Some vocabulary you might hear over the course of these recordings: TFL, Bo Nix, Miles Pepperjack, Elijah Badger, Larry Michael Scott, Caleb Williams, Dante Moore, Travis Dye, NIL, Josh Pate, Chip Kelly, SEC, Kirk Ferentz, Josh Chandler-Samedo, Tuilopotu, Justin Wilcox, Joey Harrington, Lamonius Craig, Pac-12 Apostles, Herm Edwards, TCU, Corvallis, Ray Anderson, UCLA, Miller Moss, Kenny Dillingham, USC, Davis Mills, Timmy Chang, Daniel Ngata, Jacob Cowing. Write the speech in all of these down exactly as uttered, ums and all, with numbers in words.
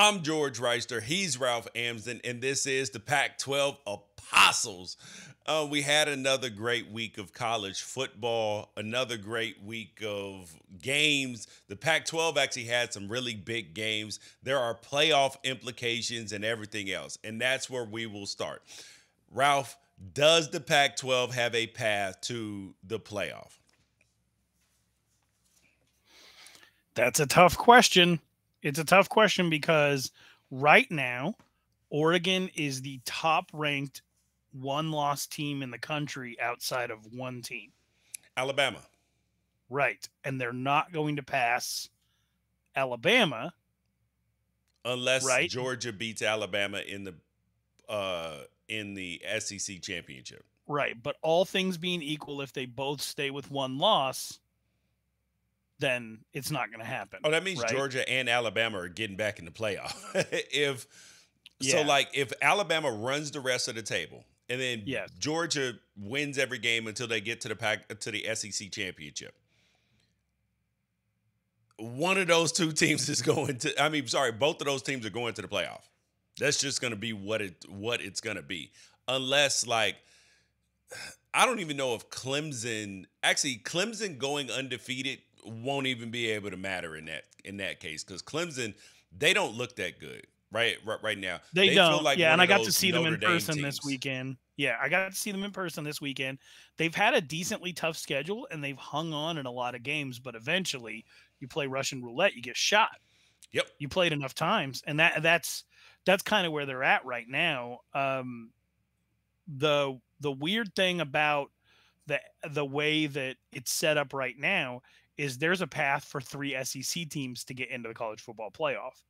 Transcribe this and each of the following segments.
I'm George Wrighster. He's Ralph Amsden, and this is the Pac twelve Apostles. Uh, we had another great week of college football, another great week of games. The Pac twelve actually had some really big games. There are playoff implications and everything else, and that's where we will start. Ralph, does the Pac twelve have a path to the playoff? That's a tough question. It's a tough question because right now, Oregon is the top-ranked one-loss team in the country outside of one team. Alabama. Right, and they're not going to pass Alabama. Unless right? Georgia beats Alabama in the uh, in the S E C championship. Right, but all things being equal, if they both stay with one loss, then it's not going to happen. Oh, that means right? Georgia and Alabama are getting back in the playoff. if yeah. So, like, if Alabama runs the rest of the table and then yes. Georgia wins every game until they get to the pack, to the S E C championship, one of those two teams is going to – I mean, sorry, both of those teams are going to the playoff. That's just going to be what it what it's going to be. Unless, like – I don't even know if Clemson – actually, Clemson going undefeated – won't even be able to matter in that in that case, because Clemson, they don't look that good right right, right now. They, they don't. Feel like yeah, and I got to see Notre them in Dame person teams. this weekend. Yeah, I got to see them in person this weekend. They've had a decently tough schedule, and they've hung on in a lot of games, but eventually you play Russian roulette, you get shot. Yep. You played enough times, and that that's that's kind of where they're at right now. Um, the the weird thing about the the way that it's set up right now is there's a path for three S E C teams to get into the college football playoff.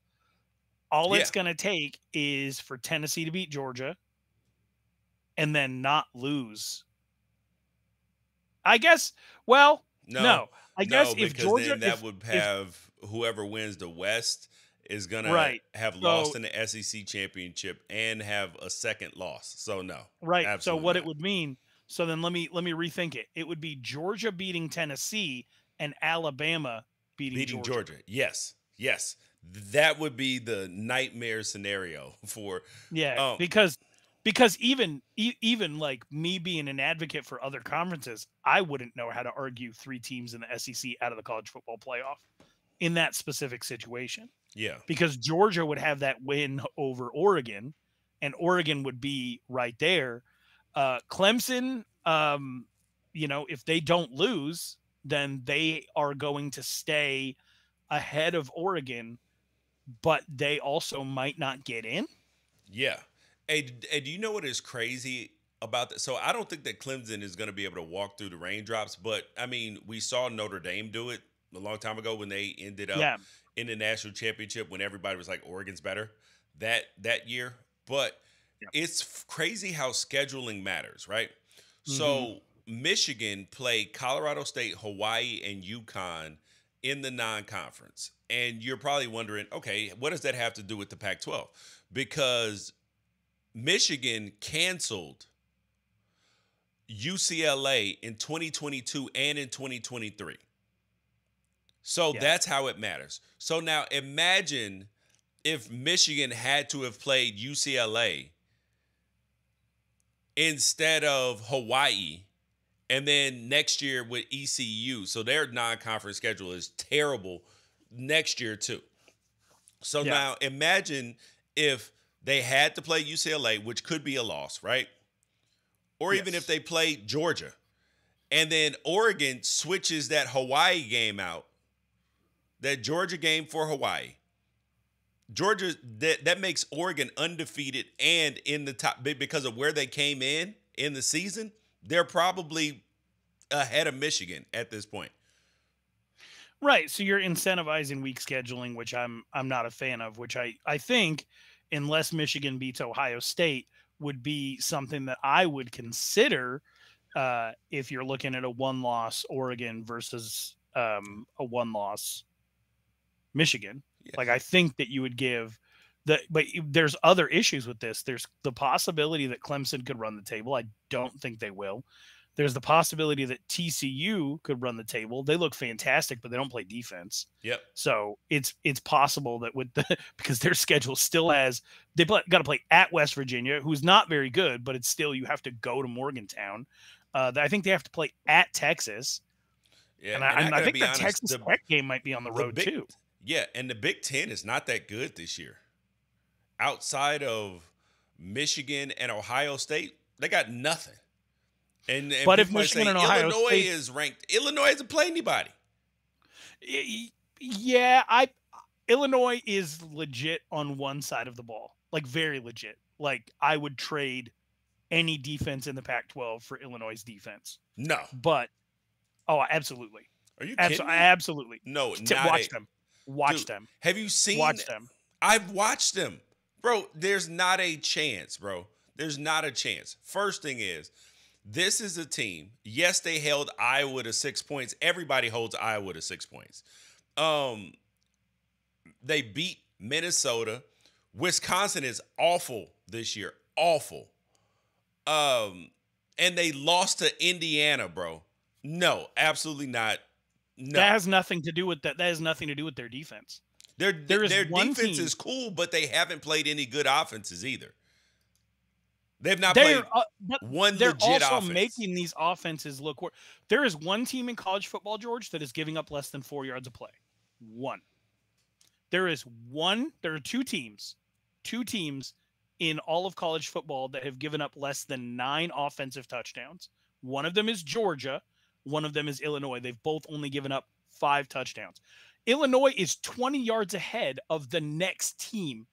All yeah. it's going to take is for Tennessee to beat Georgia and then not lose. I guess, well, no. no. I no, guess if Georgia... Then that if, would have if, whoever wins the West is going right. to have so, lost in the S E C championship and have a second loss. So, no. Right. So, what not. it would mean... So, then let me let me rethink it. It would be Georgia beating Tennessee... and Alabama beating, beating Georgia. Georgia. Yes, yes. That would be the nightmare scenario for... Yeah, um, because because even, e even like me being an advocate for other conferences, I wouldn't know how to argue three teams in the S E C out of the college football playoff in that specific situation. Yeah. Because Georgia would have that win over Oregon, and Oregon would be right there. Uh, Clemson, um, you know, if they don't lose... then they are going to stay ahead of Oregon, but they also might not get in. Yeah. Hey, hey, do you know what is crazy about that? So I don't think that Clemson is going to be able to walk through the raindrops, but, I mean, we saw Notre Dame do it a long time ago when they ended up yeah. in the national championship when everybody was like, Oregon's better that, that year. But yeah. it's crazy how scheduling matters, right? Mm-hmm. So – Michigan played Colorado State, Hawaii, and UConn in the non-conference. And you're probably wondering, okay, what does that have to do with the Pac twelve? Because Michigan canceled U C L A in twenty twenty-two and in twenty twenty-three. So yeah. that's how it matters. So now imagine if Michigan had to have played U C L A instead of Hawaii. And then next year with E C U, so their non-conference schedule is terrible next year too. So yeah. now imagine if they had to play U C L A, which could be a loss, right? Or yes. even if they played Georgia. And then Oregon switches that Hawaii game out, that Georgia game for Hawaii. Georgia, that, that makes Oregon undefeated and in the top, because of where they came in in the season. They're probably ahead of Michigan at this point. Right. So you're incentivizing weak scheduling, which I'm I'm not a fan of, which I, I think, unless Michigan beats Ohio State, would be something that I would consider uh, if you're looking at a one-loss Oregon versus um, a one-loss Michigan. Yes. Like, I think that you would give... The, but there's other issues with this. There's the possibility that Clemson could run the table. I don't think they will. There's the possibility that T C U could run the table. They look fantastic, but they don't play defense. Yep. So it's it's possible that with the because their schedule still has they got to play at West Virginia, who's not very good, but it's still you have to go to Morgantown. Uh, I think they have to play at Texas. Yeah, and, and I, I think the honest, Texas the, Tech game might be on the, the road big, too. Yeah, and the Big Ten is not that good this year. Outside of Michigan and Ohio State, they got nothing. And, and but if Michigan say, and Ohio Illinois State, is ranked, Illinois doesn't play anybody. Yeah, I Illinois is legit on one side of the ball, like very legit. Like I would trade any defense in the Pac twelve for Illinois' defense. No, but oh, absolutely. Are you kidding? Absol me? Absolutely. No, not watch a, them. Watch dude, them. Have you seen? Watch them. I've watched them, bro. There's not a chance, bro. There's not a chance. First thing is. This is a team. Yes, they held Iowa to six points. Everybody holds Iowa to six points. Um, they beat Minnesota. Wisconsin is awful this year. Awful. Um, and they lost to Indiana, bro. No, absolutely not. No. That has nothing to do with that. That has nothing to do with their defense. Their, there is their one defense team. Is cool, but they haven't played any good offenses either. They've not they're, played uh, one they're legit also offense. Making these offenses look worse. There is one team in college football, George, that is giving up less than four yards a play. One. There is one. There are two teams, two teams in all of college football that have given up less than nine offensive touchdowns. One of them is Georgia. One of them is Illinois. They've both only given up five touchdowns. Illinois is twenty yards ahead of the next team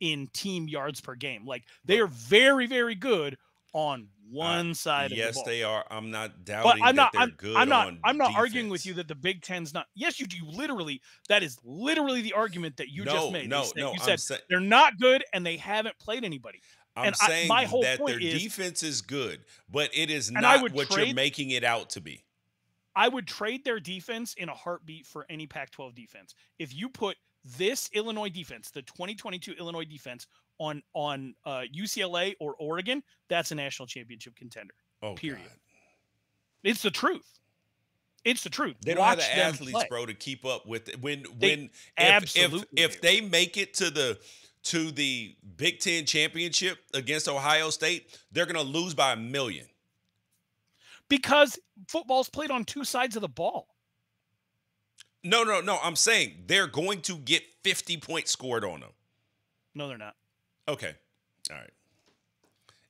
in team yards per game. Like they are very, very good on one uh, side yes, of the ball. Yes, they are. I'm not doubting I'm not, that they're I'm, good I'm not, on I'm not defense. Arguing with you that the Big Ten's not. Yes, you do. Literally, that is literally the argument that you no, just made. No, said, no, you said say, they're not good and they haven't played anybody. I'm and saying I, my whole that point their is, defense is good, but it is not what trade, you're making it out to be. I would trade their defense in a heartbeat for any Pac twelve defense. If you put this Illinois defense, the twenty twenty-two Illinois defense on on uh, U C L A or Oregon, that's a national championship contender. Oh, period. God. It's the truth. It's the truth. They don't Watch have the athletes, play. bro, to keep up with it. When they when if, if if they make it to the to the Big Ten championship against Ohio State, they're gonna lose by a million because football's played on two sides of the ball. No, no, no. I'm saying they're going to get fifty points scored on them. No, they're not. Okay. All right.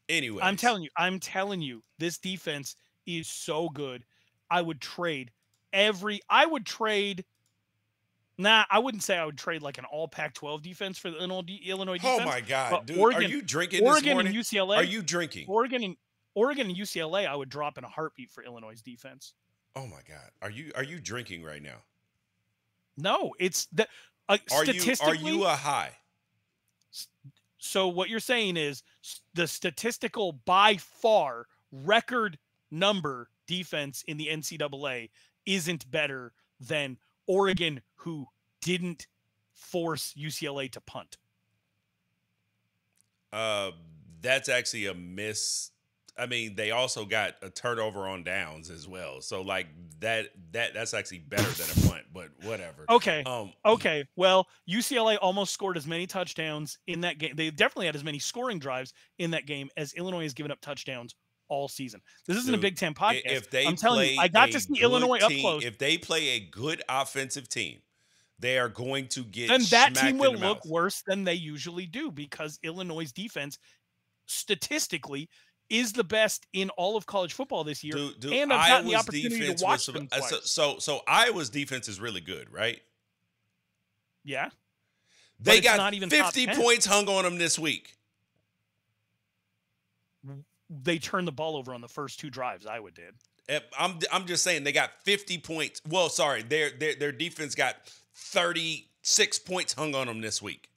Anyway. I'm telling you. I'm telling you. This defense is so good. I would trade every – I would trade – nah, I wouldn't say I would trade like an all Pac twelve defense for the Illinois defense. Oh, my God, dude. Oregon, are you drinking Oregon this morning? and U C L A. Are you drinking? Oregon and, Oregon and U C L A I would drop in a heartbeat for Illinois' defense. Oh, my God. Are you, are you drinking right now? No, it's that uh, statistically. You, are you a high? So what you're saying is the statistical by far record number defense in the N C double A isn't better than Oregon, who didn't force U C L A to punt. Uh, that's actually a miss. I mean, they also got a turnover on downs as well. So like that, that that's actually better than a punt, but whatever. Okay. Um, okay. Well, U C L A almost scored as many touchdowns in that game. They definitely had as many scoring drives in that game as Illinois has given up touchdowns all season. This isn't dude, a Big Ten podcast. If they I'm telling you, I got to see Illinois team, up close. If they play a good offensive team, they are going to get then that team will look mouth. worse than they usually do because Illinois' defense statistically is the best in all of college football this year, dude, dude, and I've gotten the opportunity to watch was, them twice. So, so, so Iowa's defense is really good, right? Yeah. They got not even fifty points hung on them this week. They turned the ball over on the first two drives. Iowa did. I'm, I'm just saying they got fifty points. Well, sorry, their, their, their defense got thirty-six points hung on them this week.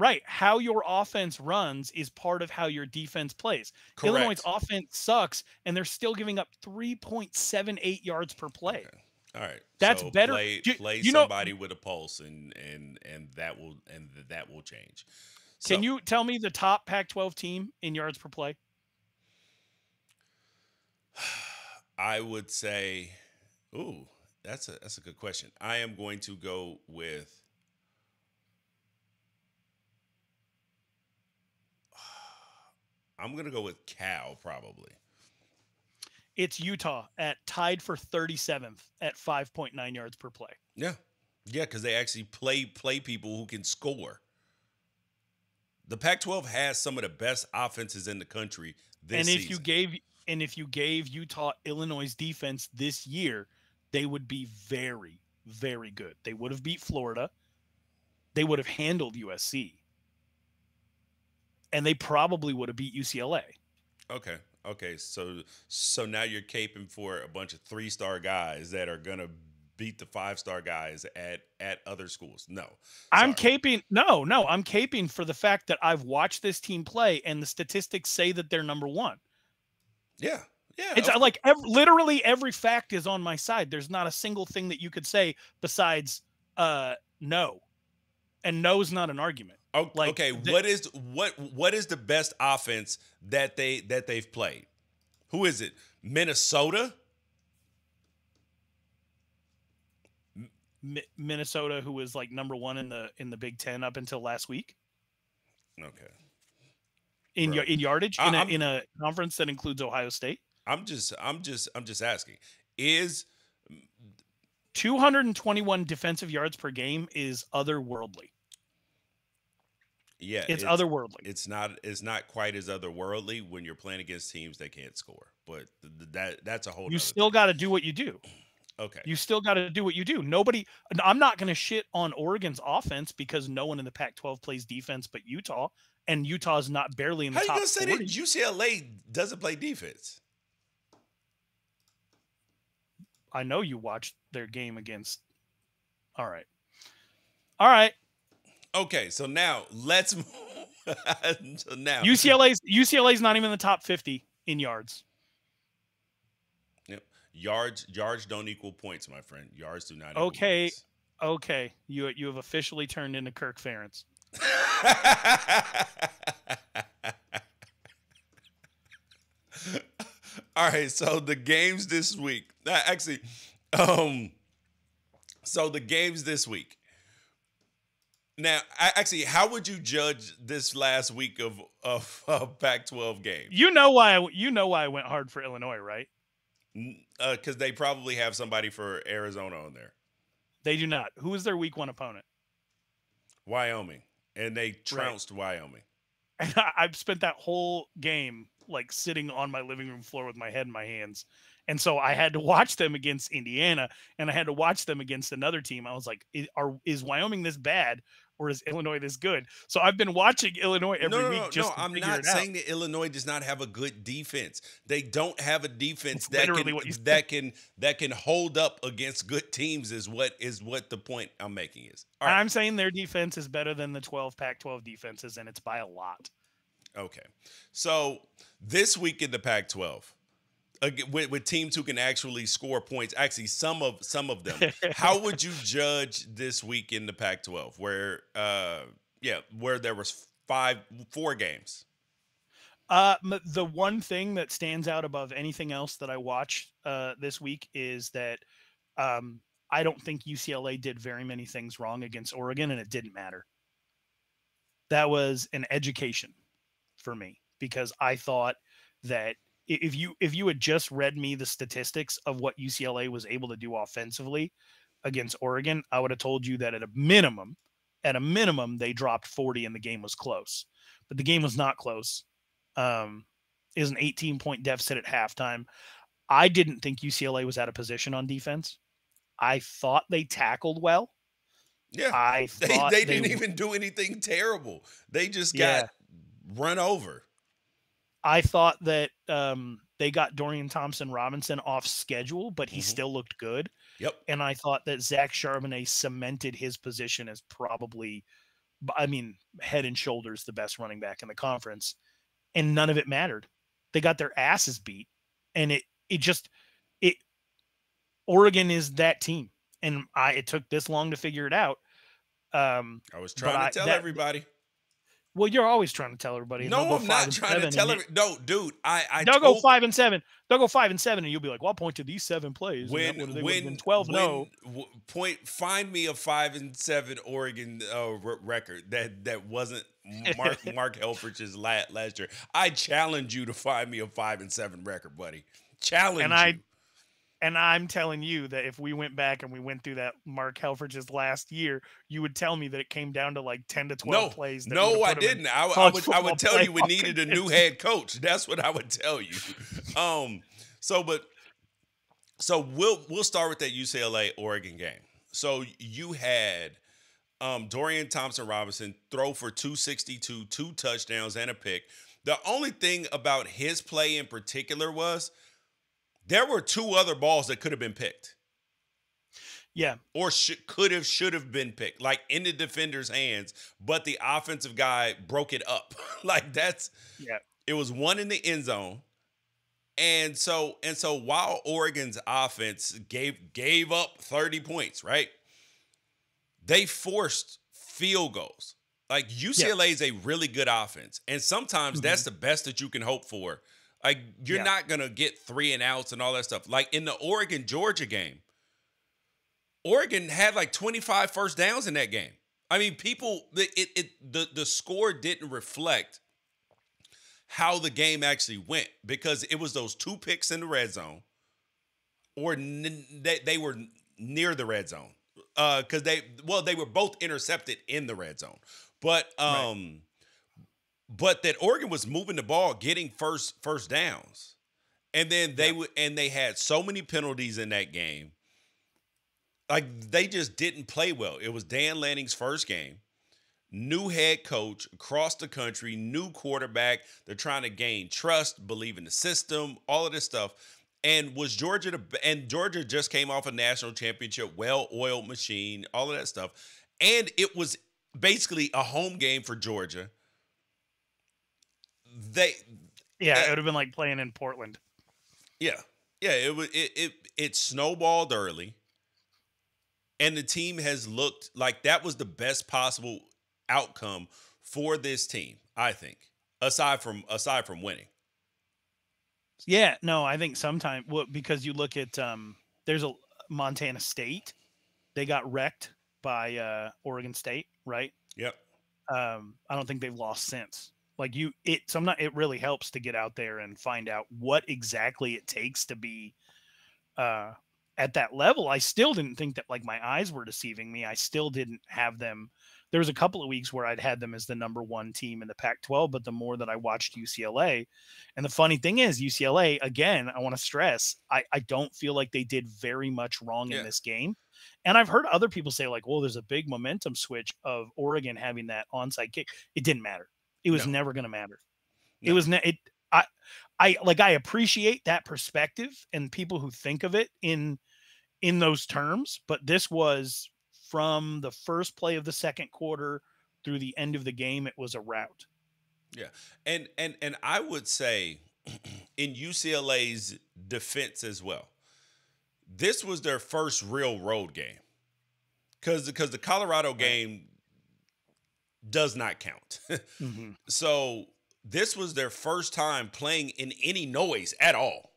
Right. How your offense runs is part of how your defense plays. Correct. Illinois' offense sucks, and they're still giving up three point seven eight yards per play. Okay. All right. That's so better. Play, you, play you somebody know, with a pulse, and, and, and, that will, and that will change. So, can you tell me the top Pac twelve team in yards per play? I would say, ooh, that's a that's a good question. I am going to go with I'm going to go with Cal probably. It's Utah at tied for thirty-seventh at five point nine yards per play. Yeah. Yeah, because they actually play play people who can score. The Pac twelve has some of the best offenses in the country this season. And if you gave and if you gave Utah Illinois' defense this year, they would be very, very good. They would have beat Florida. They would have handled U S C. And they probably would have beat U C L A. Okay. Okay. So so now you're caping for a bunch of three-star guys that are going to beat the five-star guys at at other schools. No. Sorry. I'm caping no, no, I'm caping for the fact that I've watched this team play and the statistics say that they're number one. Yeah. Yeah. It's okay. Like every, literally every fact is on my side. There's not a single thing that you could say besides uh no. And no is not an argument. Okay, like, okay. what is what what is the best offense that they that they've played? Who is it? Minnesota? Mi Minnesota, who was like number one in the in the Big Ten up until last week. Okay. In your in yardage I, in a I'm, in a conference that includes Ohio State. I'm just I'm just I'm just asking. Is two hundred twenty-one defensive yards per game is otherworldly. Yeah, it's, it's otherworldly. It's not. It's not quite as otherworldly when you're playing against teams that can't score. But th that that's a whole. You still got to do what you do. Okay. You still got to do what you do. Nobody. I'm not going to shit on Oregon's offense because no one in the Pac twelve plays defense but Utah, and Utah's not barely in the top. How are you going to say that U C L A doesn't play defense? I know you watched their game against. All right. All right. Okay, so now let's move. So now U C L A's U C L A's not even in the top fifty in yards. Yep, yards yards don't equal points, my friend. Yards do not. Okay, equal points. Okay, you you have officially turned into Kirk Ferentz. All right, so the games this week. Actually, um, so the games this week. Now, actually, how would you judge this last week of of, of Pac twelve games? You know why I, you know why I went hard for Illinois, right? Because uh, they probably have somebody for Arizona on there. They do not. Who is their week one opponent? Wyoming, and they trounced right. Wyoming. And I, I've spent that whole game like sitting on my living room floor with my head in my hands, and so I had to watch them against Indiana, and I had to watch them against another team. I was like, is, are, is Wyoming this bad? Or is Illinois this good? So I've been watching Illinois every no, no, week. No, just no, to I'm not saying out. that Illinois does not have a good defense. They don't have a defense that can that can that can hold up against good teams. Is what is what the point I'm making is. All right. I'm saying their defense is better than the twelve Pac twelve defenses, and it's by a lot. Okay, so this week in the Pac twelve. Uh, with, with teams who can actually score points, actually some of some of them. How would you judge this week in the Pac twelve, where uh, yeah, where there was five, four games? Uh, the one thing that stands out above anything else that I watched uh, this week is that um, I don't think U C L A did very many things wrong against Oregon, and it didn't matter. That was an education for me because I thought that. If you if you had just read me the statistics of what U C L A was able to do offensively against Oregon, I would have told you that at a minimum, at a minimum, they dropped forty and the game was close. But the game was not close. Um, it was an eighteen point deficit at halftime. I didn't think U C L A was out of position on defense. I thought they tackled well. Yeah, I they, thought they didn't they, even do anything terrible. They just got yeah. run over. I thought that um, they got Dorian Thompson-Robinson off schedule, but he mm-hmm. still looked good. Yep. And I thought that Zach Charbonnet cemented his position as probably, I mean, head and shoulders the best running back in the conference. And none of it mattered. They got their asses beat. And it it just it Oregon is that team. And I it took this long to figure it out. Um, I was trying to I, tell that, everybody. Well, you're always trying to tell everybody. No, I'm not trying to tell everybody. No, dude, I, I they'll go five and seven. They'll go five and seven, and you'll be like, "Well, I'll point to these seven plays." When they when twelve, no point. Find me a five and seven Oregon uh, record that that wasn't Mark Mark Helfrich's last last year. I challenge you to find me a five and seven record, buddy. Challenge. And you. I. And I'm telling you that if we went back and we went through that Mark Helfrich's last year, you would tell me that it came down to like ten to twelve no, plays. That no, I didn't. I, I would I would tell you we needed a new head coach. That's what I would tell you. um, so, but so we'll we'll start with that U C L A Oregon game. So you had um, Dorian Thompson-Robinson throw for two sixty-two, two touchdowns and a pick. The only thing about his play in particular was, there were two other balls that could have been picked. Yeah. Or should, could have, should have been picked, like in the defender's hands, but the offensive guy broke it up. Like that's, yeah. It was one in the end zone. And so, and so while Oregon's offense gave, gave up thirty points, right? They forced field goals. Like U C L A yeah. is a really good offense. And sometimes mm-hmm. that's the best that you can hope for. Like, you're yeah. not going to get three and outs and all that stuff. Like, in the Oregon-Georgia game, Oregon had, like, twenty-five first downs in that game. I mean, people – it it the, the score didn't reflect how the game actually went because it was those two picks in the red zone or n they, they were near the red zone because uh, they – well, they were both intercepted in the red zone. But – um. Right. But that Oregon was moving the ball, getting first first downs, and then they would and they had so many penalties in that game. Like they just didn't play well. It was Dan Lanning's first game, new head coach across the country, new quarterback. They're trying to gain trust, believe in the system, all of this stuff. And was Georgia the, and Georgia just came off a national championship, well-oiled machine, all of that stuff, and it was basically a home game for Georgia. They, yeah, it would have been like playing in Portland. Yeah, yeah, it was. It, it it snowballed early, and the team has looked like that was the best possible outcome for this team. I think, aside from aside from winning. Yeah, no, I think sometimes well, because you look at um, there's a Montana State, they got wrecked by uh, Oregon State, right? Yep. Um, I don't think they've lost since. Like you, it sometimes it really helps to get out there and find out what exactly it takes to be uh, at that level. I still didn't think that like my eyes were deceiving me. I still didn't have them. There was a couple of weeks where I'd had them as the number one team in the Pac twelve, but the more that I watched U C L A, and the funny thing is U C L A, again, I want to stress, I, I don't feel like they did very much wrong yeah. in this game. And I've heard other people say like, well, there's a big momentum switch of Oregon having that onside kick. It didn't matter. It was no. never going to matter. No. It was ne it. I, I like. I appreciate that perspective and people who think of it in, in those terms. But this was from the first play of the second quarter through the end of the game. It was a rout. Yeah, and and and I would say, in U C L A's defense as well, this was their first real road game, because because the Colorado game does not count. mm-hmm. So this was their first time playing in any noise at all,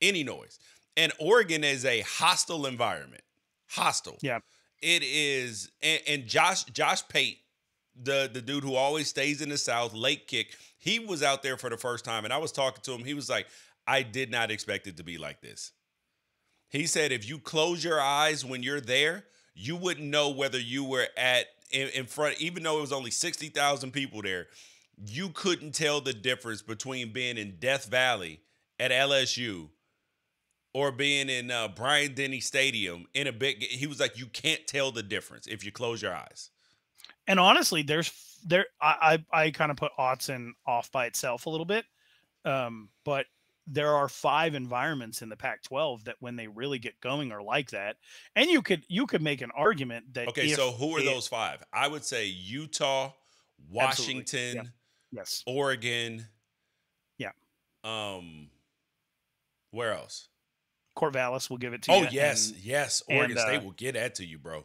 any noise. And Oregon is a hostile environment, hostile. Yeah, it is. And, and Josh, Josh Pate, the, the dude who always stays in the South, late kick, he was out there for the first time. And I was talking to him. He was like, I did not expect it to be like this. He said, if you close your eyes when you're there, you wouldn't know whether you were at, In, in front, even though it was only sixty thousand people there, you couldn't tell the difference between being in Death Valley at L S U or being in uh, Bryant Denny Stadium in a big. He was like, you can't tell the difference if you close your eyes. And honestly, there's there. I I, I kind of put Autzen off by itself a little bit, um, but there are five environments in the Pac twelve that when they really get going are like that. And you could, you could make an argument that. Okay. So who are it, those five? I would say Utah, Washington, yeah. yes, Oregon. Yeah. Um, where else? Corvallis will give it to oh, you. Oh yes. And, yes. Oregon and, State uh, will get that to you, bro.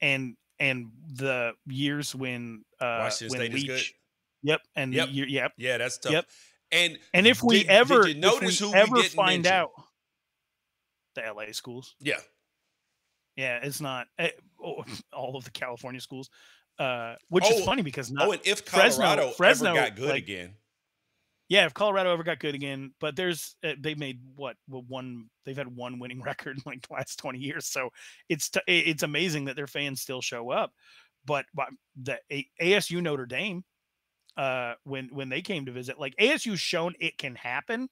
And and the years when uh, Washington when State Leach, is good. Yep, and yep. The year, yep, yeah, that's tough. Yep. And and if we did, ever did you notice if we who ever we didn't find mention? Out the L A schools, yeah, yeah, it's not all of the California schools, uh, which oh, is funny because not. Oh, and if Colorado Fresno, Fresno, ever got good like, again. Yeah, if Colorado ever got good again, but there's uh, they made what one they've had one winning record in like the last twenty years, so it's t it's amazing that their fans still show up. But, but the a ASU Notre Dame, uh, when when they came to visit, like A S U's shown it can happen,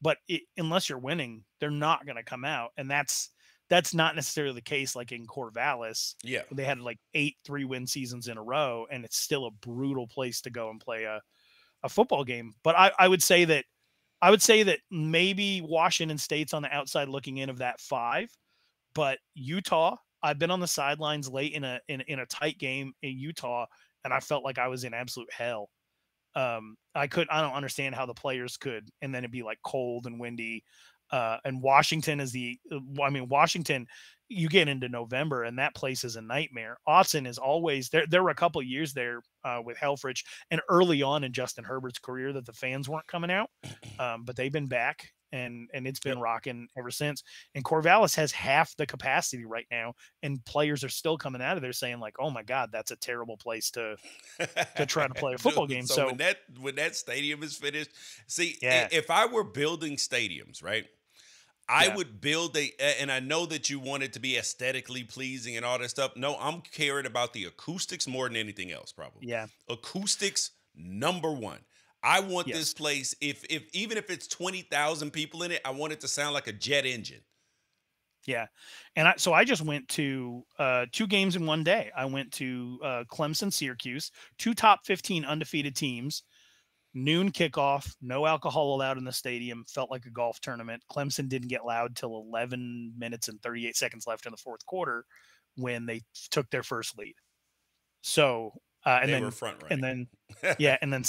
but it, unless you're winning, they're not going to come out, and that's that's not necessarily the case. Like in Corvallis, yeah, they had like eight three win seasons in a row, and it's still a brutal place to go and play a. a football game. But I, I would say that I would say that maybe Washington State's on the outside looking in of that five, but Utah, I've been on the sidelines late in a, in, in a tight game in Utah. And I felt like I was in absolute hell. Um, I could, I don't understand how the players could, and then it'd be like cold and windy. Uh, and Washington is the, I mean, Washington, you get into November and that place is a nightmare. Autzen is always there. There were a couple of years there uh, with Helfrich and early on in Justin Herbert's career that the fans weren't coming out, um, but they've been back and, and it's been yep. rocking ever since. And Corvallis has half the capacity right now, and players are still coming out of there saying like, oh my God, that's a terrible place to, to try to play a football game. So, so when that, when that stadium is finished, see, yeah. if I were building stadiums, right, I yeah. would build a, and I know that you want it to be aesthetically pleasing and all that stuff. No, I'm caring about the acoustics more than anything else, probably. Yeah. Acoustics, number one. I want yes. this place, if if even if it's twenty thousand people in it, I want it to sound like a jet engine. Yeah. And I, so I just went to uh, two games in one day. I went to uh, Clemson, Syracuse, two top fifteen undefeated teams. Noon kickoff, no alcohol allowed in the stadium, felt like a golf tournament. Clemson didn't get loud till eleven minutes and thirty-eight seconds left in the fourth quarter when they took their first lead. So, uh, and they then, were front running. And then, yeah, and then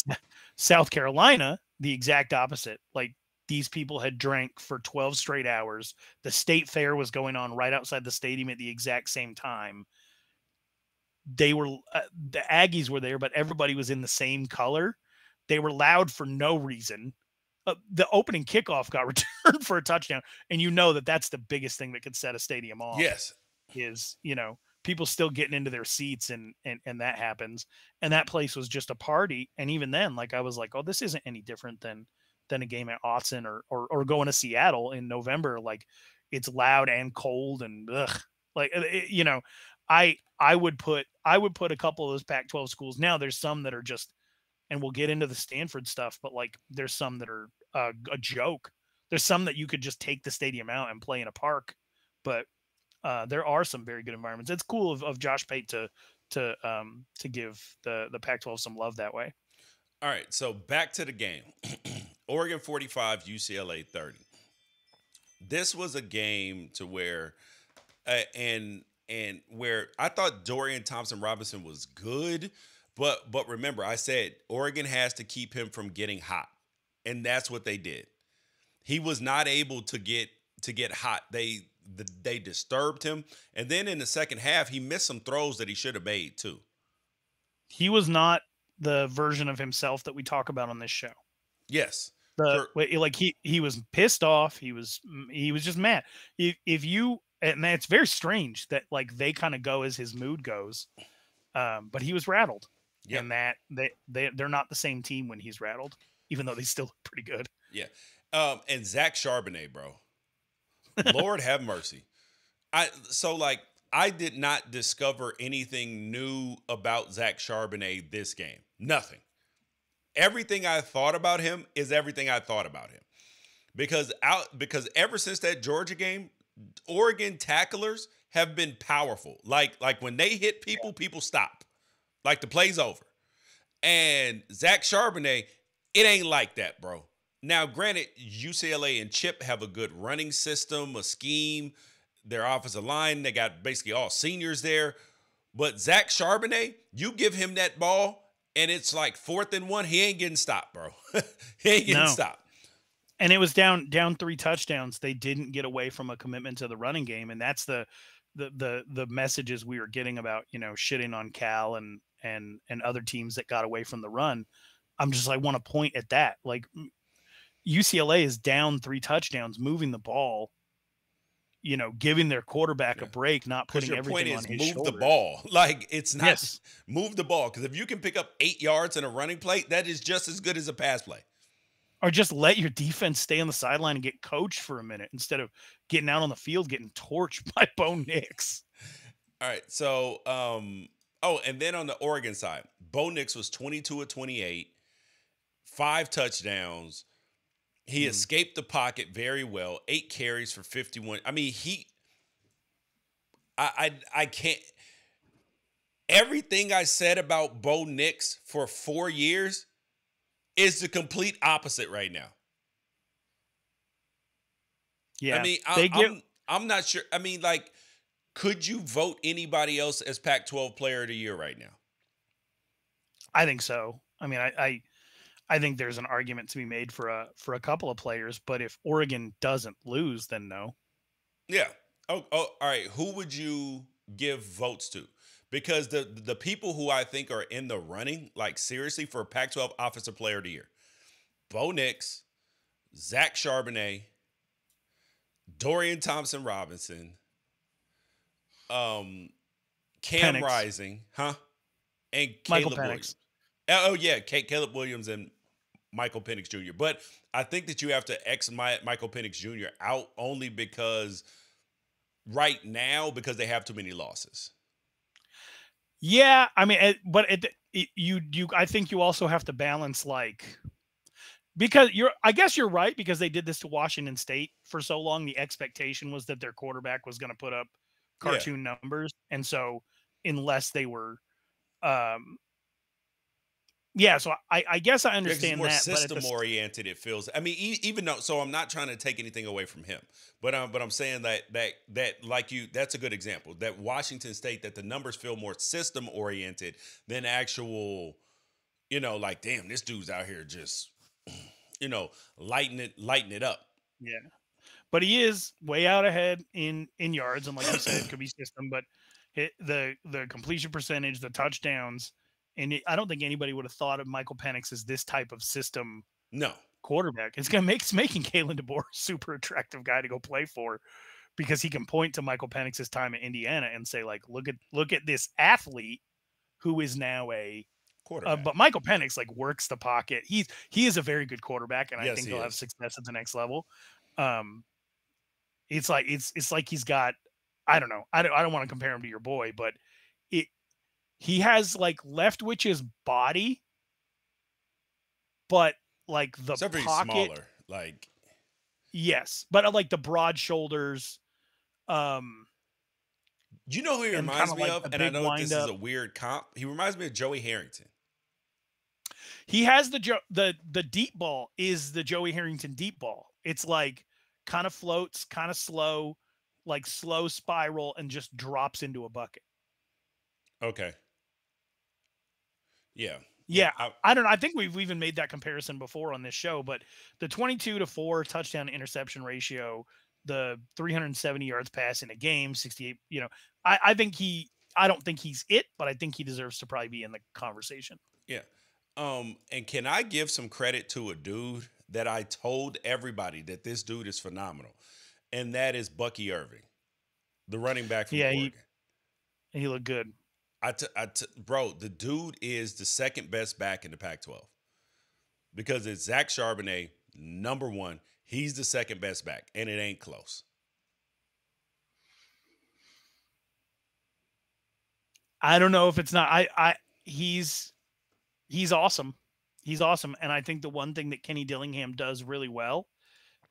South Carolina, the exact opposite. Like these people had drank for twelve straight hours. The state fair was going on right outside the stadium at the exact same time. They were, uh, the Aggies were there, but everybody was in the same color. They were loud for no reason. Uh, the opening kickoff got returned for a touchdown, and you know that that's the biggest thing that could set a stadium off. Yes, is you know people still getting into their seats, and and and that happens. And that place was just a party. And even then, like I was like, oh, this isn't any different than than a game at Autzen or or or going to Seattle in November. Like it's loud and cold and ugh. Like it, you know, I I would put I would put a couple of those Pac twelve schools. Now there's some that are just. And we'll get into the Stanford stuff, but like there's some that are uh, a joke. There's some that you could just take the stadium out and play in a park, but uh, there are some very good environments. It's cool of, of Josh Pate to to um, to give the the Pac twelve some love that way. All right, so back to the game. Oregon forty-five, U C L A thirty. This was a game to where uh, and and where I thought Dorian Thompson-Robinson was good. But but remember, I said Oregon has to keep him from getting hot, and that's what they did. He was not able to get to get hot. They the, they disturbed him, and then in the second half, he missed some throws that he should have made too. He was not the version of himself that we talk about on this show. Yes, the, like he he was pissed off. He was he was just mad. If if you and that's very strange that like they kind of go as his mood goes, um, but he was rattled. Yep. And that they, they, they're not the same team when he's rattled, even though they still look pretty good. Yeah. Um, and Zach Charbonnet, bro, Lord have mercy. I, so like, I did not discover anything new about Zach Charbonnet this game. Nothing. Everything I thought about him is everything I thought about him because out, because ever since that Georgia game, Oregon tacklers have been powerful. Like, like when they hit people, yeah. people stop. Like, the play's over. And Zach Charbonnet, it ain't like that, bro. Now, granted, U C L A and Chip have a good running system, a scheme, their offensive line. They got basically all seniors there. But Zach Charbonnet, you give him that ball, and it's like fourth and one. He ain't getting stopped, bro. He ain't getting no. stopped. And it was down down three touchdowns. They didn't get away from a commitment to the running game, and that's the – the the the messages we were getting about, you know, shitting on Cal and and and other teams that got away from the run, I'm just like, want to point at that. Like, U C L A is down three touchdowns, moving the ball, you know, giving their quarterback yeah. a break, not putting your everything point is, on his move shoulders. The ball. Like, it's not yes. move the ball. Because if you can pick up eight yards in a running play, that is just as good as a pass play. Or just let your defense stay on the sideline and get coached for a minute instead of getting out on the field, getting torched by Bo Nix. All right. So, um, oh, and then on the Oregon side, Bo Nix was twenty-two of twenty-eight, five touchdowns. He mm. escaped the pocket very well. Eight carries for fifty-one. I mean, he, I, I, I can't, everything I said about Bo Nix for four years is the complete opposite right now. Yeah. I mean, I, I'm, I'm not sure. I mean, like, could you vote anybody else as Pac twelve player of the year right now? I think so. I mean, I, I, I think there's an argument to be made for a for a couple of players, but if Oregon doesn't lose, then no. Yeah. Oh, oh, all right. Who would you give votes to? Because the the people who I think are in the running, like seriously, for Pac twelve Offensive Player of the Year, Bo Nix, Zach Charbonnet, Dorian Thompson-Robinson, um, Cam Penix. Rising, huh? And Michael Caleb Penix. Williams. Oh, yeah, Caleb Williams and Michael Penix Junior But I think that you have to X Michael Penix Junior out only because right now, because they have too many losses. Yeah, I mean, but it, it, you, you, I think you also have to balance, like, because you're, I guess you're right, because they did this to Washington State for so long. The expectation was that their quarterback was going to put up cartoon yeah. numbers. And so unless they were, um, yeah, so I, I guess I understand yeah, that. It's more system-oriented, it feels. I mean, e even though, so I'm not trying to take anything away from him, but um, but I'm saying that that that like you, that's a good example. That Washington State, that the numbers feel more system-oriented than actual, you know, like, damn, this dude's out here just, you know, lighting it, lighting it up. Yeah, but he is way out ahead in in yards, and like you said, it could be system, but hit the the completion percentage, the touchdowns. And it, I don't think anybody would have thought of Michael Penix as this type of system no. quarterback. It's gonna make it's making Kalen DeBoer a super attractive guy to go play for, because he can point to Michael Penix's time at Indiana and say, like, look at look at this athlete who is now a quarterback. Uh, but Michael Penix, like, works the pocket. He's he is a very good quarterback, and yes, I think he he'll is. have success at the next level. Um, it's like it's it's like he's got I don't know I don't I don't want to compare him to your boy, but it. He has, like, Leftwich's body, but, like, the pocket. Smaller, like. Yes, but, like, the broad shoulders. Um, you know who he reminds me of? And I know this is a weird comp. He reminds me of Joey Harrington. He has the, jo the, the deep ball is the Joey Harrington deep ball. It's, like, kind of floats, kind of slow, like, slow spiral, and just drops into a bucket. Okay. Yeah. Yeah. I, I don't know. I think we've even made that comparison before on this show, but the twenty-two to four touchdown interception ratio, the three hundred seventy yards pass in a game, sixty-eight, you know, I, I think he, I don't think he's it, but I think he deserves to probably be in the conversation. Yeah. Um, and can I give some credit to a dude that I told everybody that this dude is phenomenal? And that is Bucky Irving, the running back from yeah, Oregon. He, he looked good. I t I t bro, the dude is the second best back in the Pac twelve, because it's Zach Charbonnet, number one. He's the second best back, and it ain't close. I don't know if it's not. I I he's he's awesome. He's awesome, and I think the one thing that Kenny Dillingham does really well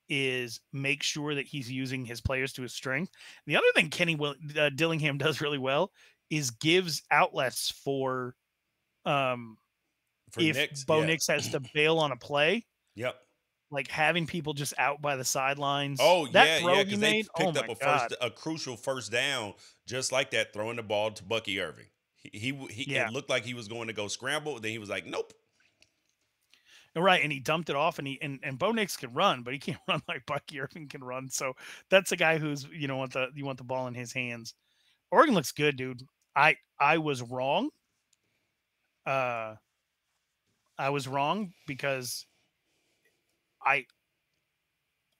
is make sure that he's using his players to his strength. The other thing Kenny will, uh, Dillingham does really well is gives outlets for, um, for if Nix, Bo yeah. Nix has to bail on a play. Yep. Like having people just out by the sidelines. Oh, that yeah, yeah, because they picked oh up a, first, a crucial first down just like that, throwing the ball to Bucky Irving. He, he, he yeah. It looked like he was going to go scramble. Then he was like, nope. Right, and he dumped it off, and he and, and Bo Nix can run, but he can't run like Bucky Irving can run. So that's a guy who's, you know, want the you want the ball in his hands. Oregon looks good, dude. I I was wrong. Uh, I was wrong because I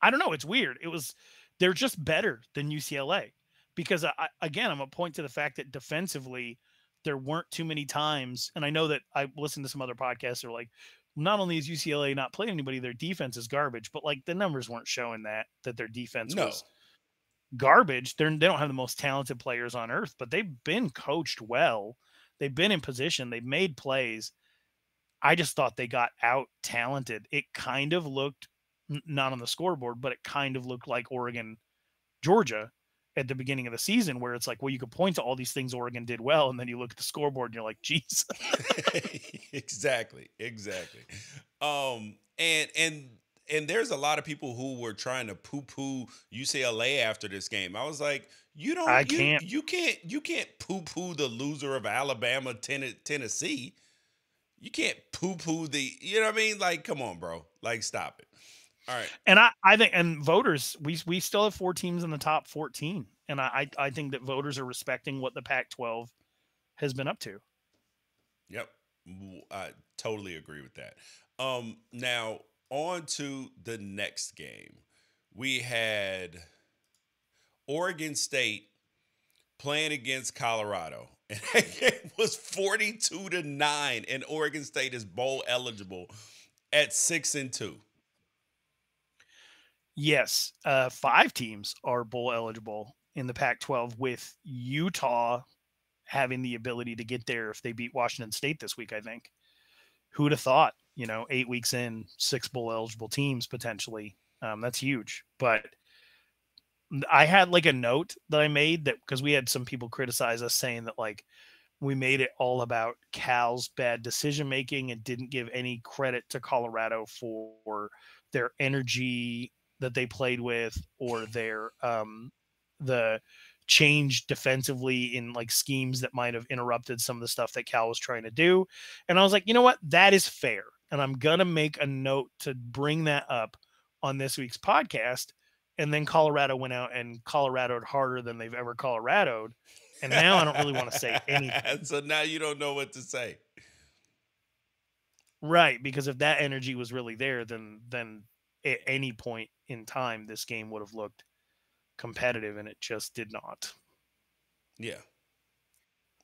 I don't know. It's weird. It was they're just better than U C L A because I, again, I'm a point to the fact that defensively there weren't too many times. And I know that I listened to some other podcasts that are like, not only is U C L A not playing anybody, their defense is garbage, but like the numbers weren't showing that, that their defense no. was garbage. They're, they don't have the most talented players on earth, but they've been coached well. They've been in position. They've made plays. I just thought they got out talented. It kind of looked not on the scoreboard, but it kind of looked like Oregon, Georgia at the beginning of the season where it's like, well, you could point to all these things Oregon did well. And then you look at the scoreboard and you're like, geez. Exactly. Exactly. Um, and, and, and there's a lot of people who were trying to poo poo U C L A after this game. I was like, you don't, I you, can't, you can't, you can't poo poo the loser of Alabama, ten, Tennessee. You can't poo poo the, you know what I mean? Like, come on, bro. Like, stop it. All right. And I, I think, and voters, we, we still have four teams in the top fourteen. And I, I think that voters are respecting what the Pac twelve has been up to. Yep. I totally agree with that. Um, now on to the next game, we had Oregon State playing against Colorado. And that game was forty-two to nine, and Oregon State is bowl eligible at six and two. Yes, uh, five teams are bowl eligible in the Pac twelve, with Utah having the ability to get there if they beat Washington State this week, I think. Who would have thought, you know, eight weeks in, six bowl eligible teams potentially. Um, that's huge. But I had like a note that I made that because we had some people criticize us saying that like we made it all about Cal's bad decision making and didn't give any credit to Colorado for their energy that they played with, or their um, the change defensively in like schemes that might have interrupted some of the stuff that Cal was trying to do. And I was like, you know what? That is fair. And I'm going to make a note to bring that up on this week's podcast. And then Colorado went out and Coloradoed harder than they've ever Coloradoed. And now I don't really want to say anything. So now you don't know what to say. Right. Because if that energy was really there, then, then, at any point in time, this game would have looked competitive, and it just did not. Yeah.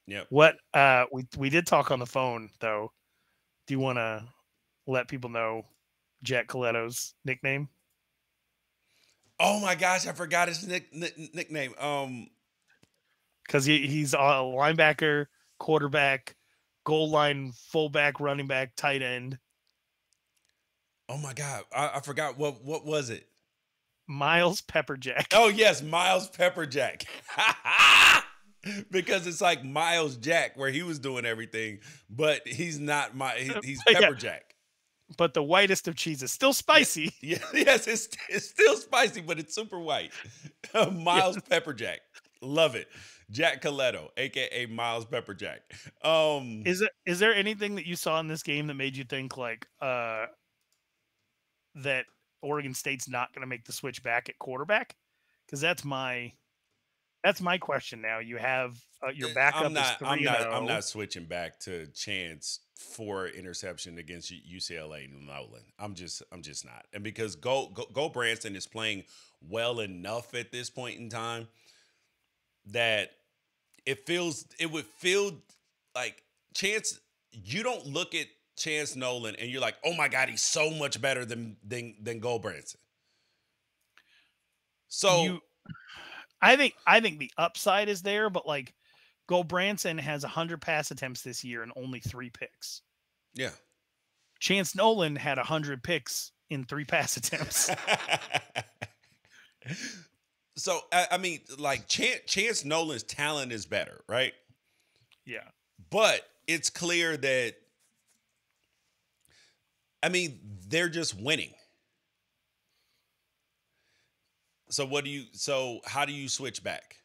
Yeah. What uh, we, we did talk on the phone, though. Do you want to let people know Jack Coletto's nickname? Oh, my gosh. I forgot his nick, nick, nickname. Um, because he, he's a linebacker, quarterback, goal line, fullback, running back, tight end. Oh my God. I, I forgot. What, what was it? Miles Pepperjack. Oh yes. Miles Pepperjack. Because it's like Miles Jack where he was doing everything, but he's not my, he, he's Pepperjack. Yeah. But the whitest of cheese is still spicy. Yeah. Yes. It's, it's still spicy, but it's super white. Miles yeah. Pepperjack. Love it. Jack Coletto, A K A Miles Pepperjack. Um, is it, is there anything that you saw in this game that made you think like, uh, that Oregon State's not going to make the switch back at quarterback? Because that's my that's my question now. You have uh, your backup I'm not, is three I'm not, I'm not switching back to Chance for interception against U C L A Nolan. I'm just I'm just not. And because Go, Go, Go Branson is playing well enough at this point in time that it feels it would feel like Chance. You don't look at Chance Nolan and you're like, oh my God, he's so much better than than than Goldbranson. So you, I think I think the upside is there, but like Goldbranson has a hundred pass attempts this year and only three picks. Yeah. Chance Nolan had a hundred picks in three pass attempts. So I, I mean, like Chance Chance Nolan's talent is better, right? Yeah. But it's clear that I mean, they're just winning. So what do you, so how do you switch back?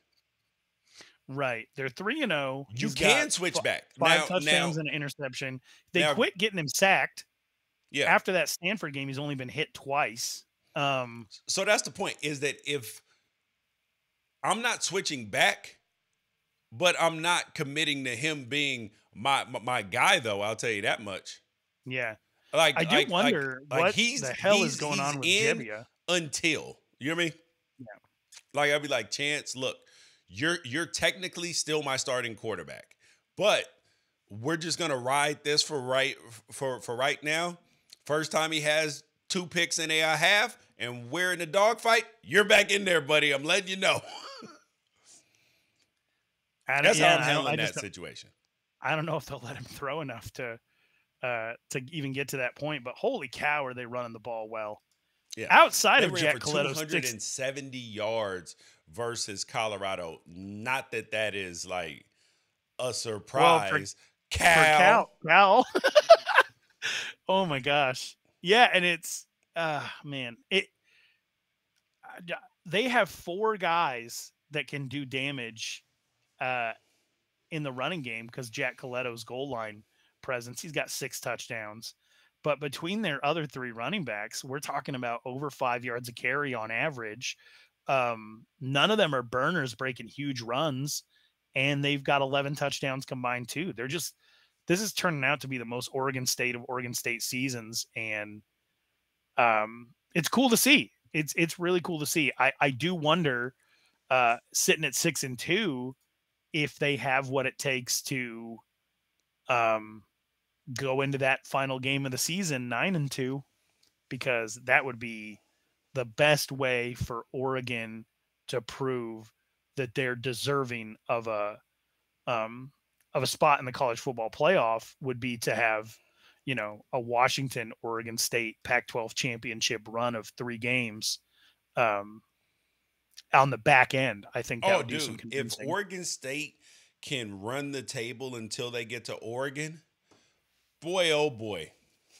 Right. They're three and oh. You can switch back. Five now, touchdowns now, and an interception. They now, quit getting him sacked. Yeah. After that Stanford game, he's only been hit twice. Um, so that's the point, is that if I'm not switching back, but I'm not committing to him being my my, my guy, though. I'll tell you that much. Yeah. Like I do like, wonder like, what like he's, the hell he's, is going on with Jibia until, you know what I mean? Yeah. Like, I'd be like, Chance, look, you're you're technically still my starting quarterback, but we're just gonna ride this for right for for right now. First time he has two picks in a half, and we're in a dogfight, you're back in there, buddy. I'm letting you know. That's yeah, how I'm handling that situation. I don't know if they'll let him throw enough to uh, to even get to that point, but holy cow, are they running the ball well? Yeah. Outside they of Jack Coletto's two hundred seventy yards versus Colorado. Not that that is like a surprise. Well, for, Cal. For Cal. Cal. Oh my gosh. Yeah. And it's, uh, man, it, they have four guys that can do damage, uh, in the running game. 'Cause Jack Coletto's goal line presence, he's got six touchdowns, but between their other three running backs, we're talking about over five yards a carry on average. Um, none of them are burners breaking huge runs, and they've got eleven touchdowns combined too. They're just, this is turning out to be the most Oregon State of Oregon State seasons. And um, it's cool to see. It's, it's really cool to see. I, I do wonder uh, sitting at six and two, if they have what it takes to um, go into that final game of the season, nine and two, because that would be the best way for Oregon to prove that they're deserving of a, um, of a spot in the college football playoff, would be to have, you know, a Washington, Oregon State, Pac twelve championship run of three games um, on the back end. I think that oh, would do dude, some if Oregon State can run the table until they get to Oregon, boy, oh boy,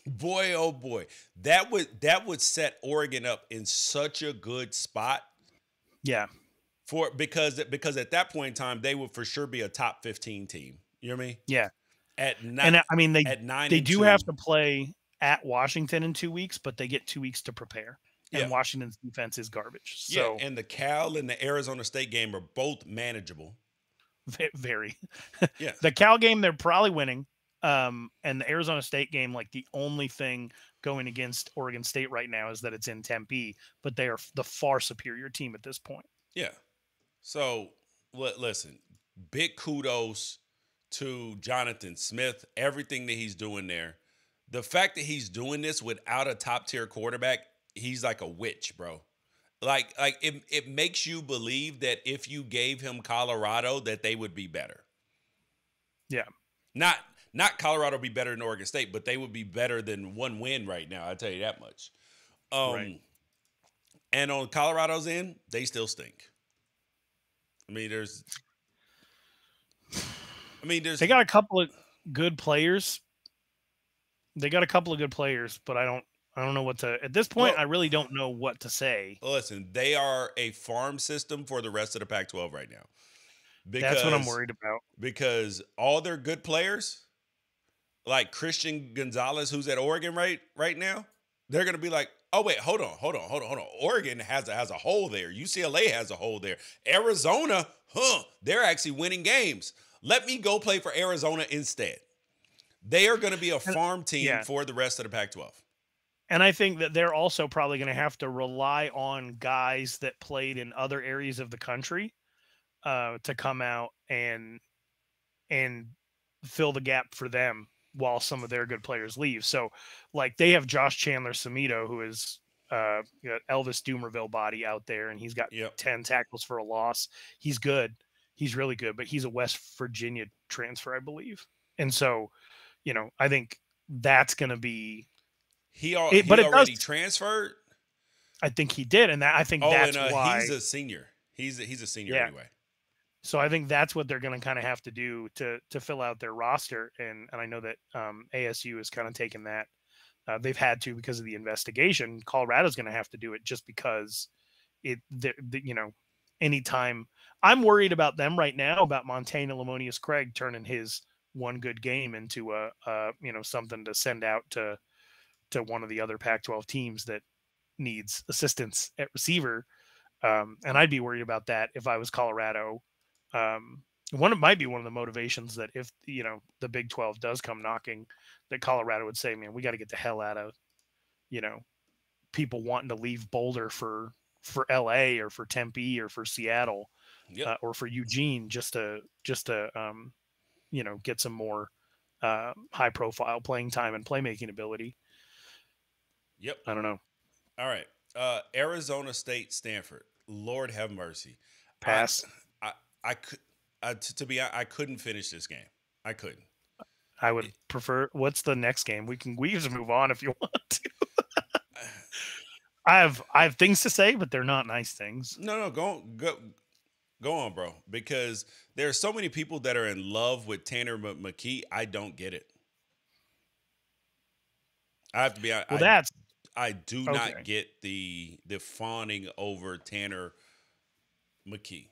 boy, oh boy, that would, that would set Oregon up in such a good spot. Yeah. For, because, because at that point in time, they would for sure be a top fifteen team. You know what I mean? Yeah. At nine, and I mean, they, at nine they do two. have to play at Washington in two weeks, but they get two weeks to prepare. And yeah. Washington's defense is garbage. So. Yeah, and the Cal and the Arizona State game are both manageable. Very. Yeah. The Cal game, they're probably winning. Um, and the Arizona State game, like the only thing going against Oregon State right now is that it's in Tempe, but they are the far superior team at this point. Yeah. So, listen, big kudos to Jonathan Smith, everything that he's doing there. The fact that he's doing this without a top-tier quarterback, he's like a witch, bro. Like, like it, it makes you believe that if you gave him Colorado, that they would be better. Yeah. Not not Colorado be better than Oregon State, but they would be better than one win right now. I'll tell you that much. Um, right. And on Colorado's end, they still stink. I mean, there's, I mean, there's, they got a couple of good players. They got a couple of good players, but I don't, I don't know what to, at this point, well, I really don't know what to say. Listen, they are a farm system for the rest of the Pac twelve right now. Because, that's what I'm worried about. Because all their good players, like Christian Gonzalez, who's at Oregon right, right now, they're going to be like, oh, wait, hold on, hold on, hold on, hold on. Oregon has a, has a hole there. U C L A has a hole there. Arizona, huh, they're actually winning games. Let me go play for Arizona instead. They are going to be a farm team yeah. for the rest of the Pac twelve. And I think that they're also probably going to have to rely on guys that played in other areas of the country uh, to come out and and fill the gap for them while some of their good players leave. So, like, they have Josh Chandler-Samedo, who is uh, you know, Elvis Dumervil body out there, and he's got yep. ten tackles for a loss. He's good. He's really good, but he's a West Virginia transfer, I believe. And so, you know, I think that's going to be – He, al it, he but already does, transferred? I think he did, and that, I think oh, that's and, uh, why – he's a senior. He's a, he's a senior yeah. anyway. So I think that's what they're going to kind of have to do to to fill out their roster. And and I know that um, A S U has kind of taken that. Uh, they've had to because of the investigation. Colorado's going to have to do it just because it, the, the, you know, anytime. I'm worried about them right now, about Montana Lamonius Craig turning his one good game into a, a, you know, something to send out to to one of the other Pac twelve teams that needs assistance at receiver. Um, and I'd be worried about that if I was Colorado. Um, one of might be one of the motivations that if, you know, the Big twelve does come knocking, that Colorado would say, man, we got to get the hell out of, you know, people wanting to leave Boulder for, for L A or for Tempe or for Seattle, yep. uh, or for Eugene, just to, just to, um, you know, get some more uh, high profile playing time and playmaking ability. Yep. I don't know. All right. Uh, Arizona State, Stanford, Lord have mercy. Pass. I, I, I could, I, to, to be, I, I couldn't finish this game. I couldn't. I would it, prefer. What's the next game? We can, we just move on if you want to. I have, I have things to say, but they're not nice things. No, no, go on, go, go on, bro. Because there are so many people that are in love with Tanner McKee. I don't get it. I have to be. Well, I, that's. I do okay. not get the the fawning over Tanner McKee.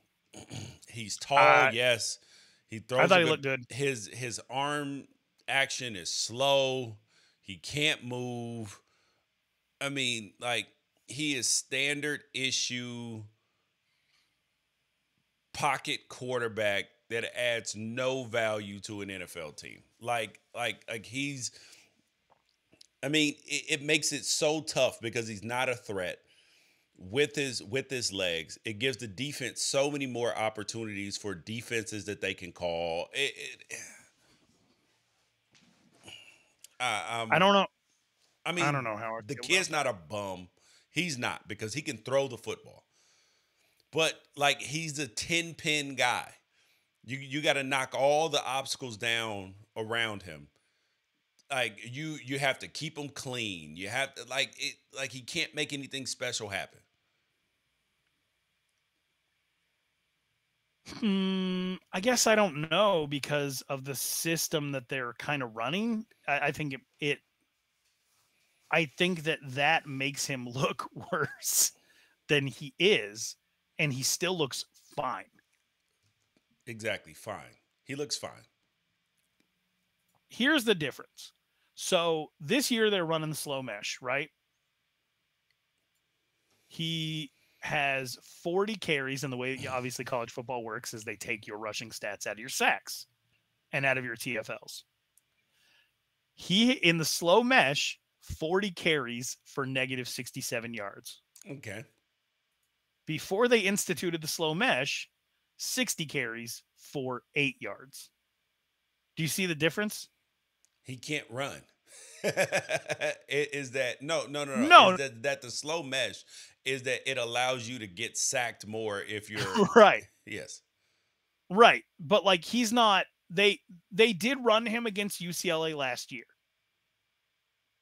He's tall, uh, yes. He throws. I thought he good, looked good. His his arm action is slow. He can't move. I mean, like, he is standard issue pocket quarterback that adds no value to an N F L team. Like, like, like he's. I mean, it, it makes it so tough because he's not a threat with his with his legs. It gives the defense so many more opportunities for defenses that they can call. It, it, I, I don't know. I mean, I don't know how the kid's not a bum. He's not, because he can throw the football. But like, he's a ten-pin guy. You you got to knock all the obstacles down around him. Like, you, you have to keep him clean. You have to, like it, like he can't make anything special happen. Hmm, I guess I don't know, because of the system that they're kind of running. I, I think it, it, I think that that makes him look worse than he is, and he still looks fine. Exactly, fine. He looks fine. Here's the difference. So this year they're running the slow mesh, right? He has forty carries, and the way that you obviously college football works is they take your rushing stats out of your sacks and out of your T F Ls. He, in the slow mesh, forty carries for negative sixty-seven yards. Okay. Before they instituted the slow mesh, sixty carries for eight yards. Do you see the difference? He can't run. Is that no, no, no, no? no. Is that, that the slow mesh is that it allows you to get sacked more if you're right. Yes, right. But like, he's not. They they did run him against U C L A last year.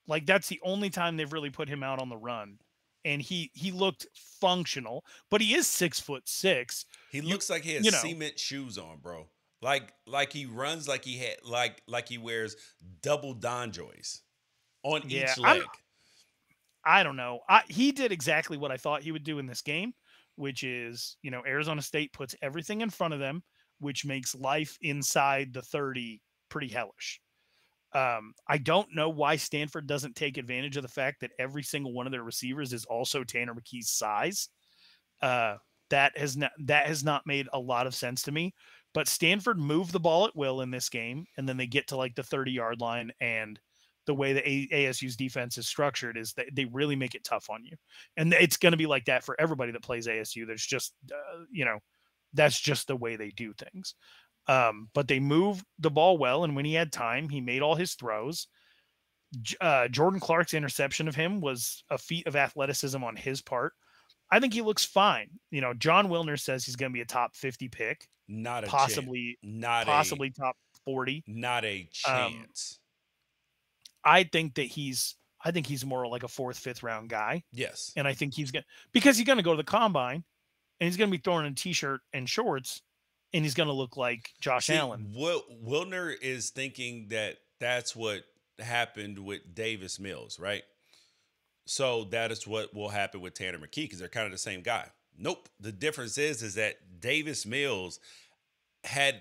Like, that's the only time they've really put him out on the run, and he he looked functional. But he is six foot six. He looks you, like he has you know, cement shoes on, bro. Like, like he runs like he had, like, like he wears double donjoys on yeah, each leg. I, I don't know. I, he did exactly what I thought he would do in this game, which is, you know, Arizona State puts everything in front of them, which makes life inside the thirty pretty hellish. Um, I don't know why Stanford doesn't take advantage of the fact that every single one of their receivers is also Tanner McKee's size. Uh, that has not, that has not made a lot of sense to me. But Stanford moved the ball at will in this game, and then they get to like the thirty-yard line, and the way the A S U's defense is structured is that they really make it tough on you. And it's going to be like that for everybody that plays A S U. There's just, uh, you know, that's just the way they do things. Um, but they moved the ball well, and when he had time, he made all his throws. Uh, Jordan Clark's interception of him was a feat of athleticism on his part. I think he looks fine. You know, John Wilner says he's going to be a top fifty pick. Not a possibly, chance. Not possibly a, top forty. Not a chance. Um, I think that he's, I think he's more like a fourth, fifth round guy. Yes. And I think he's going to, because he's going to go to the combine and he's going to be throwing in a t-shirt and shorts, and he's going to look like Josh See, Allen. Wil, Wilner is thinking that that's what happened with Davis Mills, right? So that is what will happen with Tanner McKee, because they're kind of the same guy. Nope. The difference is, is that Davis Mills had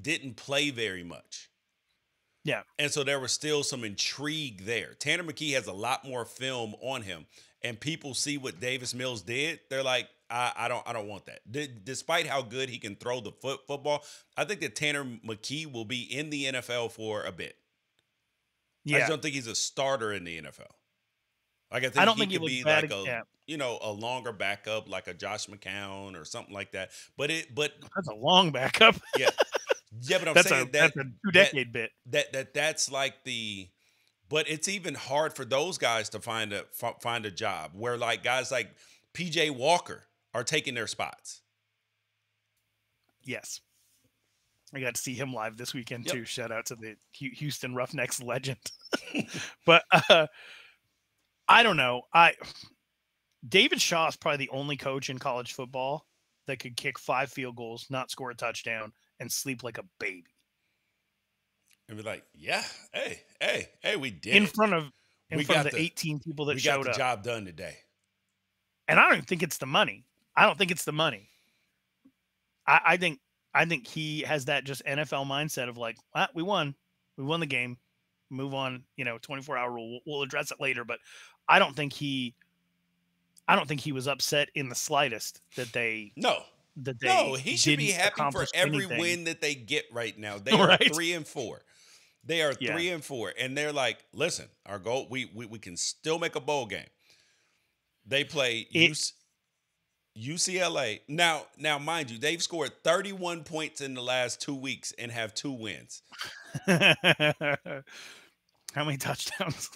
didn't play very much. Yeah. And so there was still some intrigue there. Tanner McKee has a lot more film on him, and people see what Davis Mills did. They're like, I, I don't I don't want that. D- despite how good he can throw the foot football, I think that Tanner McKee will be in the N F L for a bit. Yeah. I just don't think he's a starter in the N F L. Like I think I don't he think could he be like a camp. you know a longer backup, like a Josh McCown or something like that. But it but that's a long backup. yeah, yeah, but I'm that's saying a, that, that's a two decade that, bit. That, that that that's like the. But it's even hard for those guys to find a f- find a job where like guys like P J Walker are taking their spots. Yes. I got to see him live this weekend yep. too. Shout out to the Houston Roughnecks legend. But uh, I don't know. I David Shaw is probably the only coach in college football that could kick five field goals, not score a touchdown, and sleep like a baby. And be like, yeah, hey, hey, hey, we did in it. front of in we front got of the, the eighteen people that we showed got the up. Job done today. And I don't think it's the money. I don't think it's the money. I, I think I think he has that just N F L mindset of like, ah, we won, we won the game, move on. You know, twenty-four hour rule. We'll address it later. But I don't think he, I don't think he was upset in the slightest that they no. That they no, he should be happy for every anything. win that they get right now. They right? are three and four. They are yeah. three and four. And they're like, listen, our goal, we we, we can still make a bowl game. They play it, U C L A. Now, now, mind you, they've scored thirty-one points in the last two weeks and have two wins. How many touchdowns?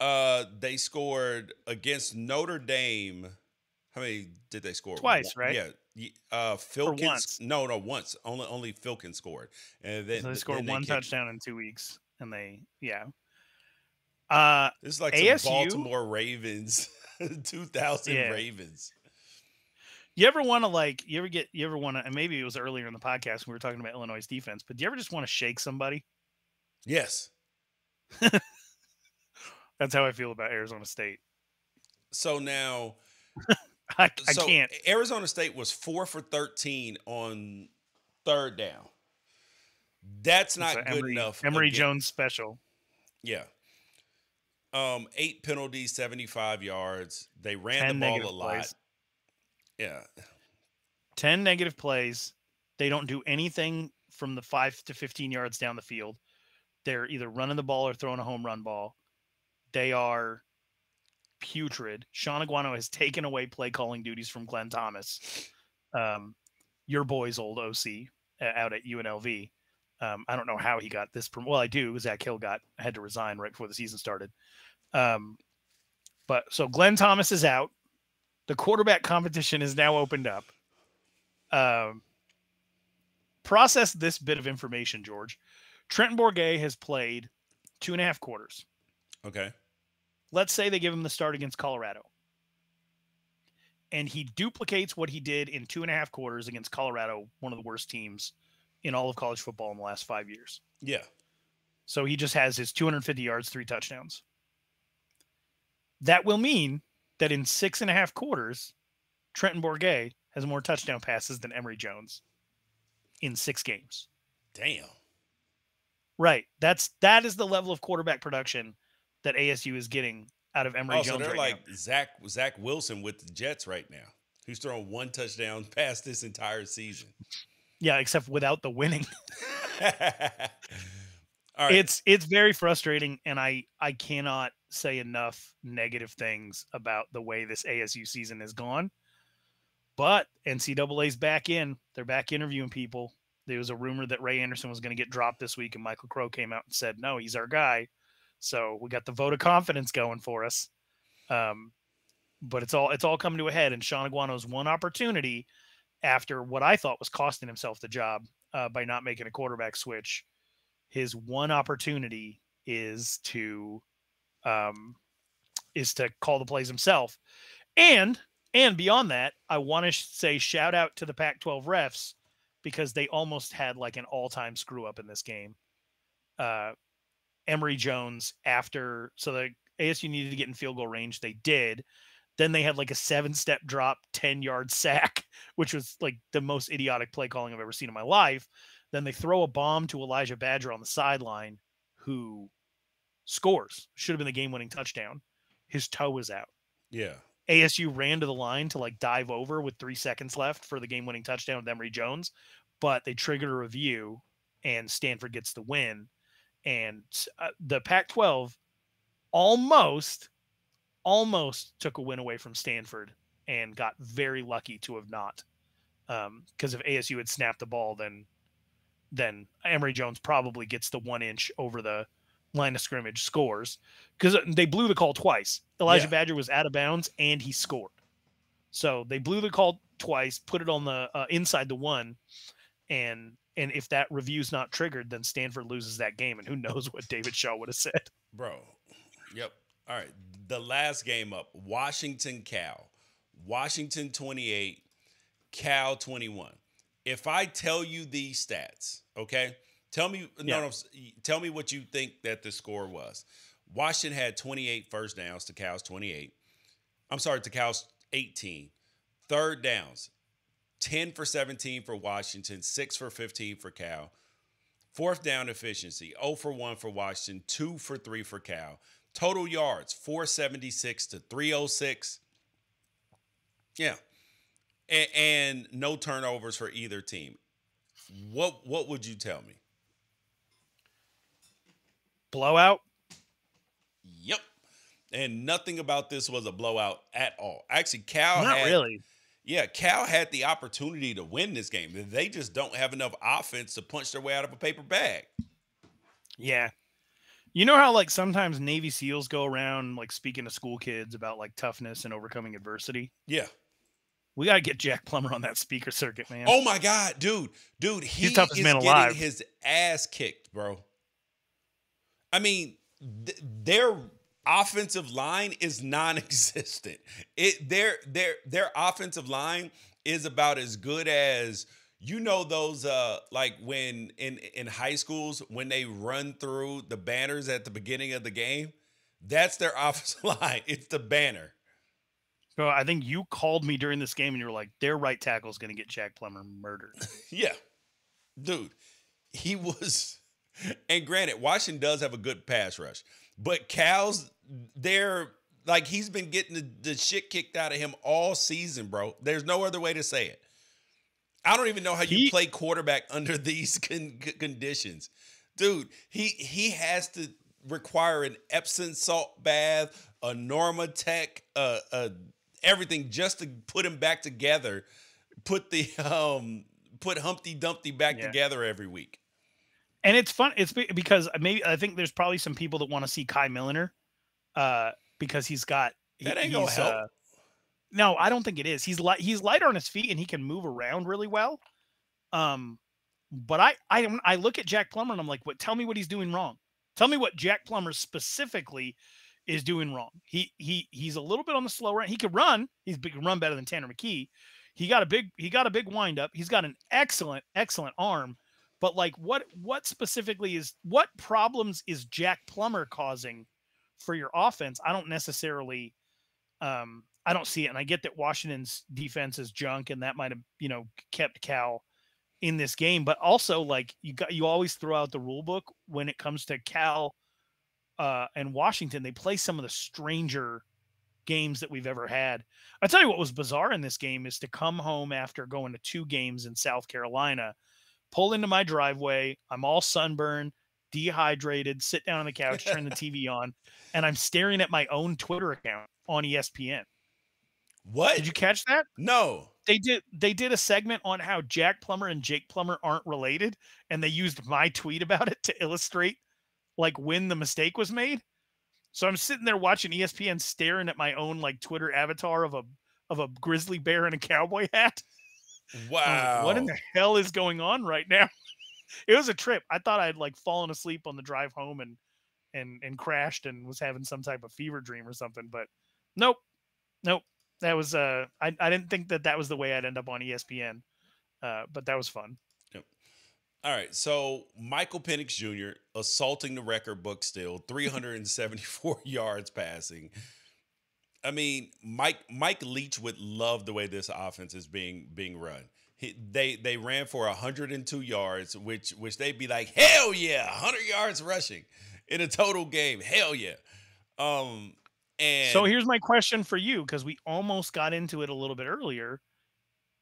uh, They scored against Notre Dame. How many did they score? Twice, one, right? Yeah. Uh, Filkins. No, no, once. Only only Filkins scored. And then so they scored then one they touchdown in two weeks. And they, yeah. Uh, this is like A S U? Some Baltimore Ravens, two thousand yeah. Ravens. You ever want to like, you ever get, you ever want to, and maybe it was earlier in the podcast when we were talking about Illinois' defense, but do you ever just want to shake somebody? Yes. That's how I feel about Arizona State. So now... I, I so can't. Arizona State was four for thirteen on third down. That's not good Emory, enough. Emory again. Jones special. Yeah. Um, eight penalties, seventy-five yards. They ran the ball a lot. Plays. Yeah. ten negative plays. They don't do anything from the five to fifteen yards down the field. They're either running the ball or throwing a home run ball. They are... putrid. Sean Aguano has taken away play calling duties from Glenn Thomas, um, your boy's old O C uh, out at U N L V. Um, I don't know how he got this. Prom- well, I do. Zach Hill got had to resign right before the season started. Um, but so Glenn Thomas is out. The quarterback competition is now opened up. Um, process this bit of information, George. Trenton Bourget has played two and a half quarters. Okay. Let's say they give him the start against Colorado. And he duplicates what he did in two and a half quarters against Colorado, one of the worst teams in all of college football in the last five years. Yeah. So he just has his two hundred fifty yards, three touchdowns. That will mean that in six and a half quarters, Trenton Bourget has more touchdown passes than Emory Jones in six games. Damn. Right. That's, that is the level of quarterback production that A S U is getting out of Emory oh, Jones. So they're right like now. Zach Zach Wilson with the Jets right now, who's thrown one touchdown pass this entire season. Yeah, except without the winning. All right. It's it's very frustrating, and I I cannot say enough negative things about the way this A S U season has gone. But N C double A's back in. They're back interviewing people. There was a rumor that Ray Anderson was going to get dropped this week, and Michael Crow came out and said, no, he's our guy. So we got the vote of confidence going for us. Um, but it's all it's all coming to a head. And Sean Aguano's one opportunity after what I thought was costing himself the job uh, by not making a quarterback switch. His one opportunity is to um, is to call the plays himself. And and beyond that, I want to say shout out to the Pac twelve refs, because they almost had like an all time screw up in this game. Uh Emory Jones after, so the A S U needed to get in field goal range. They did. Then they had like a seven step drop, ten yard sack, which was like the most idiotic play calling I've ever seen in my life. Then they throw a bomb to Elijah Badger on the sideline, who scores, should have been the game winning touchdown. His toe was out. Yeah. A S U ran to the line to like dive over with three seconds left for the game-winning touchdown with Emory Jones, but they triggered a review and Stanford gets the win. And uh, the Pac twelve almost, almost took a win away from Stanford and got very lucky to have not. Um, because if A S U had snapped the ball, then then Emory Jones probably gets the one inch over the line of scrimmage, scores, because they blew the call twice. Elijah yeah. Badger was out of bounds and he scored. So they blew the call twice, put it on the uh, inside the one, and and if that review's not triggered, then Stanford loses that game, and who knows what David Shaw would have said. Bro, yep. All right, the last game up, Washington Cal. Washington twenty-eight, Cal twenty-one. If I tell you these stats, okay, tell me yeah. no, no, tell me what you think that the score was. Washington had twenty-eight first downs to Cal's twenty-eight. I'm sorry, to Cal's eighteen. Third downs, ten for seventeen for Washington, six for fifteen for Cal. Fourth down efficiency, zero for one for Washington, two for three for Cal. Total yards, four seventy-six to three oh six. Yeah. And, and no turnovers for either team. What what would you tell me? Blowout? Yep. And nothing about this was a blowout at all. Actually, Cal Not had, really. Yeah, Cal had the opportunity to win this game. They just don't have enough offense to punch their way out of a paper bag. Yeah. You know how, like, sometimes Navy SEALs go around, like, speaking to school kids about, like, toughness and overcoming adversity? Yeah. We got to get Jack Plummer on that speaker circuit, man. Oh, my God, dude. Dude, he is getting his ass kicked, bro. I mean, th their offensive line is non-existent. It their their their offensive line is about as good as, you know, those uh like when in in high schools when they run through the banners at the beginning of the game. That's their offensive line. It's the banner. So I think you called me during this game and you were like, their right tackle is going to get Jack Plummer murdered. Yeah, dude, he was. And granted, Washington does have a good pass rush, but Cal's there, like, he's been getting the, the shit kicked out of him all season, bro. There's no other way to say it. I don't even know how he, you play quarterback under these con conditions. Dude, he he has to require an Epsom salt bath, a Normatec, uh, uh, everything just to put him back together, put the um, put Humpty Dumpty back yeah. together every week. And it's fun. It's because maybe I think there's probably some people that want to see Kai Milliner uh, because he's got he, that ain't gonna help. Uh, no, I don't think it is. He's light. He's lighter on his feet and he can move around really well. Um, but I I I look at Jack Plummer and I'm like, what? Tell me what he's doing wrong. Tell me what Jack Plummer specifically is doing wrong. He he he's a little bit on the slower end. He could run. He's he can run better than Tanner McKee. He got a big he got a big wind up. He's got an excellent excellent arm. But like, what what specifically is what problems is Jack Plummer causing for your offense? I don't necessarily, um, I don't see it. And I get that Washington's defense is junk, and that might have you know kept Cal in this game. But also, like, you got you always throw out the rule book when it comes to Cal uh, and Washington. They play some of the stranger games that we've ever had. I tell you what was bizarre in this game is to come home after going to two games in South Carolina. Pull into my driveway. I'm all sunburned, dehydrated, sit down on the couch, turn the T V on, and I'm staring at my own Twitter account on E S P N. What? Did you catch that? No. They did they did a segment on how Jack Plummer and Jake Plummer aren't related, and they used my tweet about it to illustrate like when the mistake was made. So I'm sitting there watching E S P N staring at my own like Twitter avatar of a of a grizzly bear in a cowboy hat. Wow. Like, what in the hell is going on right now? It was a trip. I thought I had like fallen asleep on the drive home and, and, and crashed and was having some type of fever dream or something, but nope. Nope. That was, uh, I, I didn't think that that was the way I'd end up on E S P N. Uh, but that was fun. Yep. All right. So Michael Penix Junior assaulting the record book still, three hundred seventy-four yards passing. I mean, Mike Mike Leach would love the way this offense is being being run. He, they they ran for one hundred and two yards, which which they'd be like, hell yeah, one hundred yards rushing in a total game, hell yeah. Um, And so here's my question for you, because we almost got into it a little bit earlier.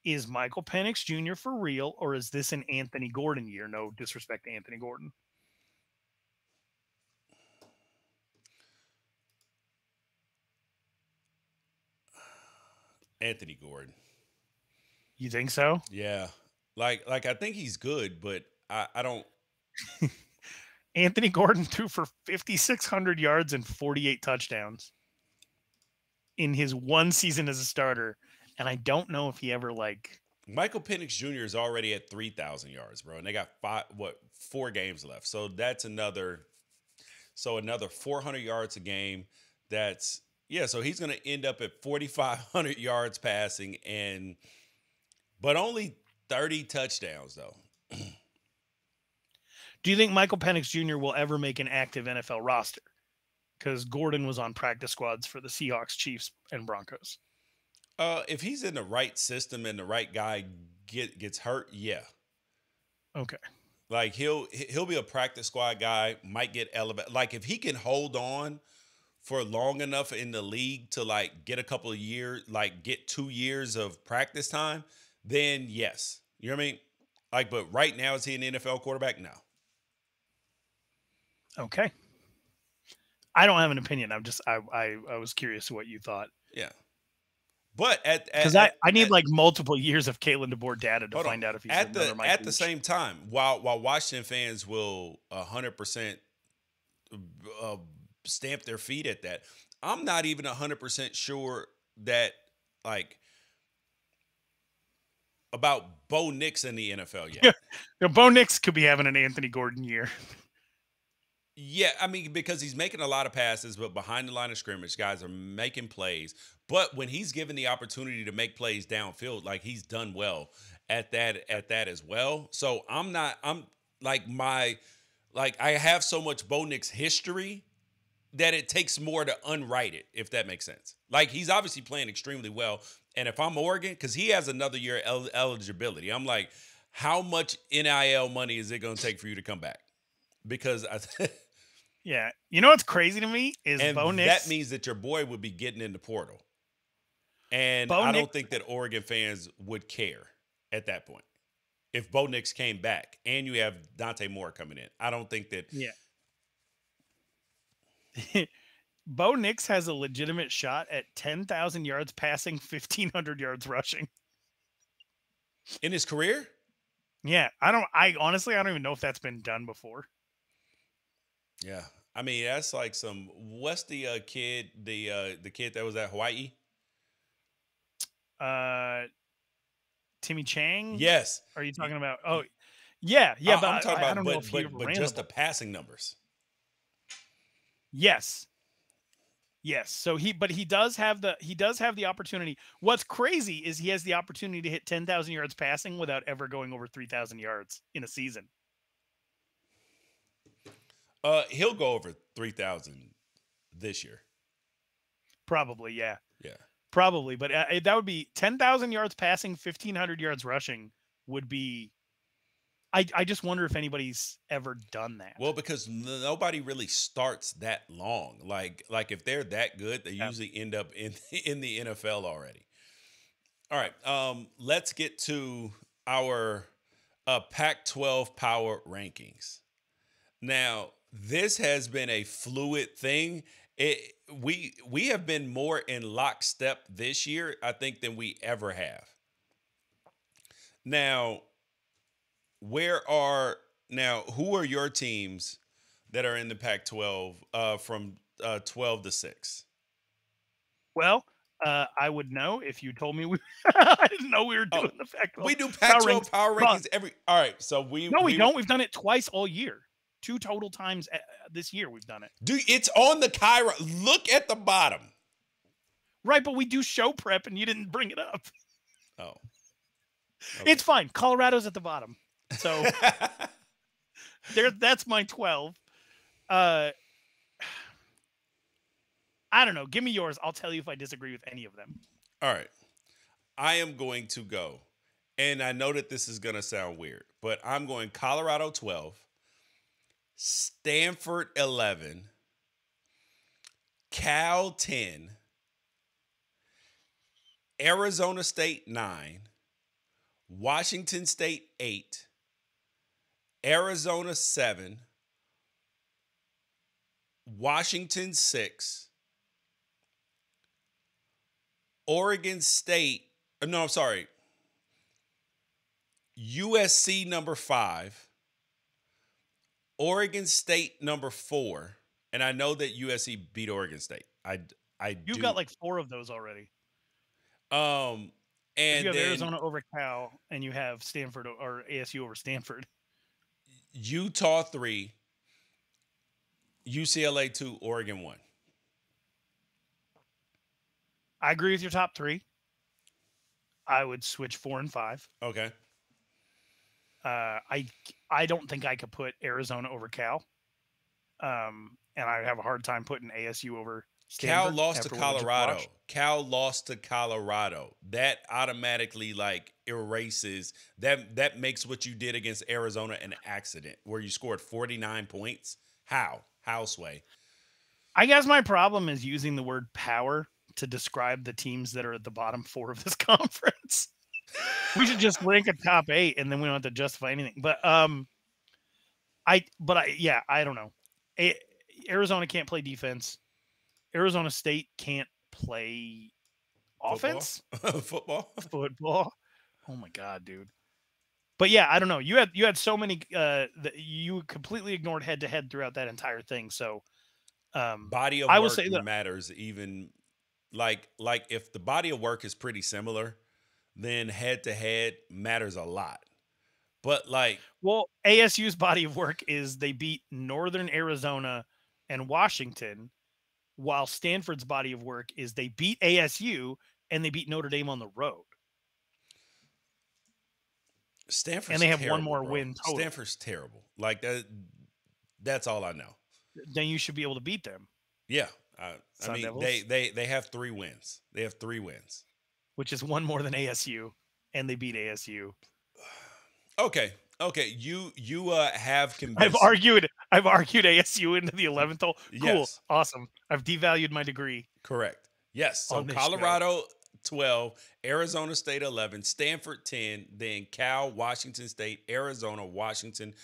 Is Michael Penix Junior for real, or is this an Anthony Gordon year? No disrespect to Anthony Gordon. Anthony Gordon. You think so? Yeah. Like, like I think he's good, but I, I don't. Anthony Gordon threw for fifty-six hundred yards and forty-eight touchdowns in his one season as a starter. And I don't know if he ever, like. Michael Penix Junior is already at three thousand yards, bro. And they got five, what, four games left. So that's another. So another four hundred yards a game. That's. Yeah, so he's going to end up at forty-five hundred yards passing, and but only thirty touchdowns, though. Do you think Michael Penix Junior will ever make an active N F L roster? Because Gordon was on practice squads for the Seahawks, Chiefs, and Broncos. Uh, if he's in the right system and the right guy get, gets hurt, yeah. Okay. Like, he'll, he'll be a practice squad guy, might get elevated. Like, if he can hold on for long enough in the league to, like, get a couple of years, like, get two years of practice time, then yes. You know what I mean? Like, but right now, is he an N F L quarterback? No. Okay. I don't have an opinion. I'm just, I I, I was curious what you thought. Yeah. But at, because I, I need, at, like, multiple years of Kalen DeBoer data to find on. out if he's at the, Mike at Gooch. the same time, while, while Washington fans will one hundred percent, uh, stamp their feet at that. I'm not even one hundred percent sure that, like, about Bo Nix in the N F L yet. Yeah. Now, Bo Nix could be having an Anthony Gordon year. Yeah, I mean, because he's making a lot of passes, but behind the line of scrimmage, guys are making plays. But when he's given the opportunity to make plays downfield, like, he's done well at that, at that as well. So I'm not, I'm like my, like I have so much Bo Nix history that it takes more to unwrite it, if that makes sense. Like, he's obviously playing extremely well. And if I'm Oregon, because he has another year of el eligibility, I'm like, how much N I L money is it going to take for you to come back? Because I yeah. You know what's crazy to me is and Bo Nix, that means that your boy would be getting in the portal. And Bo I Nix don't think that Oregon fans would care at that point. If Bo Nix came back and you have Dante Moore coming in, I don't think that. Yeah. Bo Nix has a legitimate shot at ten thousand yards passing, fifteen hundred yards rushing in his career. Yeah. I don't, I honestly, I don't even know if that's been done before. Yeah. I mean, that's like some, what's the uh, kid, the, uh, the kid that was at Hawaii? Uh, Timmy Chang. Yes. Are you talking about? Oh yeah. Yeah. I, but I'm talking I, about, I don't but, know if but, but just the passing numbers. Yes. Yes. So he, but he does have the, he does have the opportunity. What's crazy is he has the opportunity to hit ten thousand yards passing without ever going over three thousand yards in a season. Uh, he'll go over three thousand this year. Probably. Yeah. Yeah, probably. But uh, that would be ten thousand yards passing, fifteen hundred yards rushing would be, I, I just wonder if anybody's ever done that. Well, because nobody really starts that long. Like, like if they're that good, they yeah. usually end up in, in the N F L already. All right. Um, let's get to our uh, Pac twelve power rankings. Now, this has been a fluid thing. It, we, we have been more in lockstep this year, I think, than we ever have. Now, Where are now, who are your teams that are in the Pac twelve uh, from uh, twelve to six? Well, uh, I would know if you told me we, I didn't know we were doing oh, the Pac twelve. We do Pac twelve power, power rankings every. All right. So we, no, we, we don't. We've done it twice all year. Two total times this year. We've done it. Dude, it's on the Kyra. Look at the bottom. Right. But we do show prep and you didn't bring it up. Oh, okay. It's fine. Colorado's at the bottom. So there, that's my twelve. Uh, I don't know. Give me yours. I'll tell you if I disagree with any of them. All right. I am going to go, and I know that this is going to sound weird, but I'm going Colorado twelve, Stanford eleven, Cal ten, Arizona State nine, Washington State eight, Arizona seven, Washington six, Oregon State, no, I'm sorry, U S C number five, Oregon State number four, and I know that U S C beat Oregon State. I, I You've do. got like four of those already. Um, and you have then Arizona over Cal, and you have Stanford or A S U over Stanford. Utah three, U C L A two, Oregon one. I agree with your top three. I would switch four and five. Okay. Uh, I I don't think I could put Arizona over Cal. Um, and I have a hard time putting A S U over Stanford. Cal lost to Colorado. Cal lost to Colorado. That automatically like erases that. That makes what you did against Arizona an accident, where you scored forty-nine points. How? How, Sway? I guess my problem is using the word power to describe the teams that are at the bottom four of this conference. We should just rank a top eight, and then we don't have to justify anything. But um, I, but I, yeah, I don't know. A Arizona can't play defense. Arizona State can't play offense. Football. Football. Football. Oh my God, dude. But yeah, I don't know. You had you had so many. Uh, that you completely ignored head to head throughout that entire thing. So um, body of I work will say that matters. Even like like if the body of work is pretty similar, then head-to-head matters a lot. But, like... Well, A S U's body of work is they beat Northern Arizona and Washington, while Stanford's body of work is they beat A S U and they beat Notre Dame on the road. Stanford's And they have terrible, one more bro. win total. Stanford's terrible. Like, that. that's all I know. Then you should be able to beat them. Yeah. Uh, I mean, they, they, they have three wins. They have three wins. Which is one more than A S U, and they beat A S U. Okay, okay, you you uh, have convinced. I've argued, I've argued A S U into the eleventh hole. Cool, yes. Awesome. I've devalued my degree. Correct. Yes. So Colorado show. twelve, Arizona State eleven, Stanford ten, then Cal, Washington State, Arizona, Washington,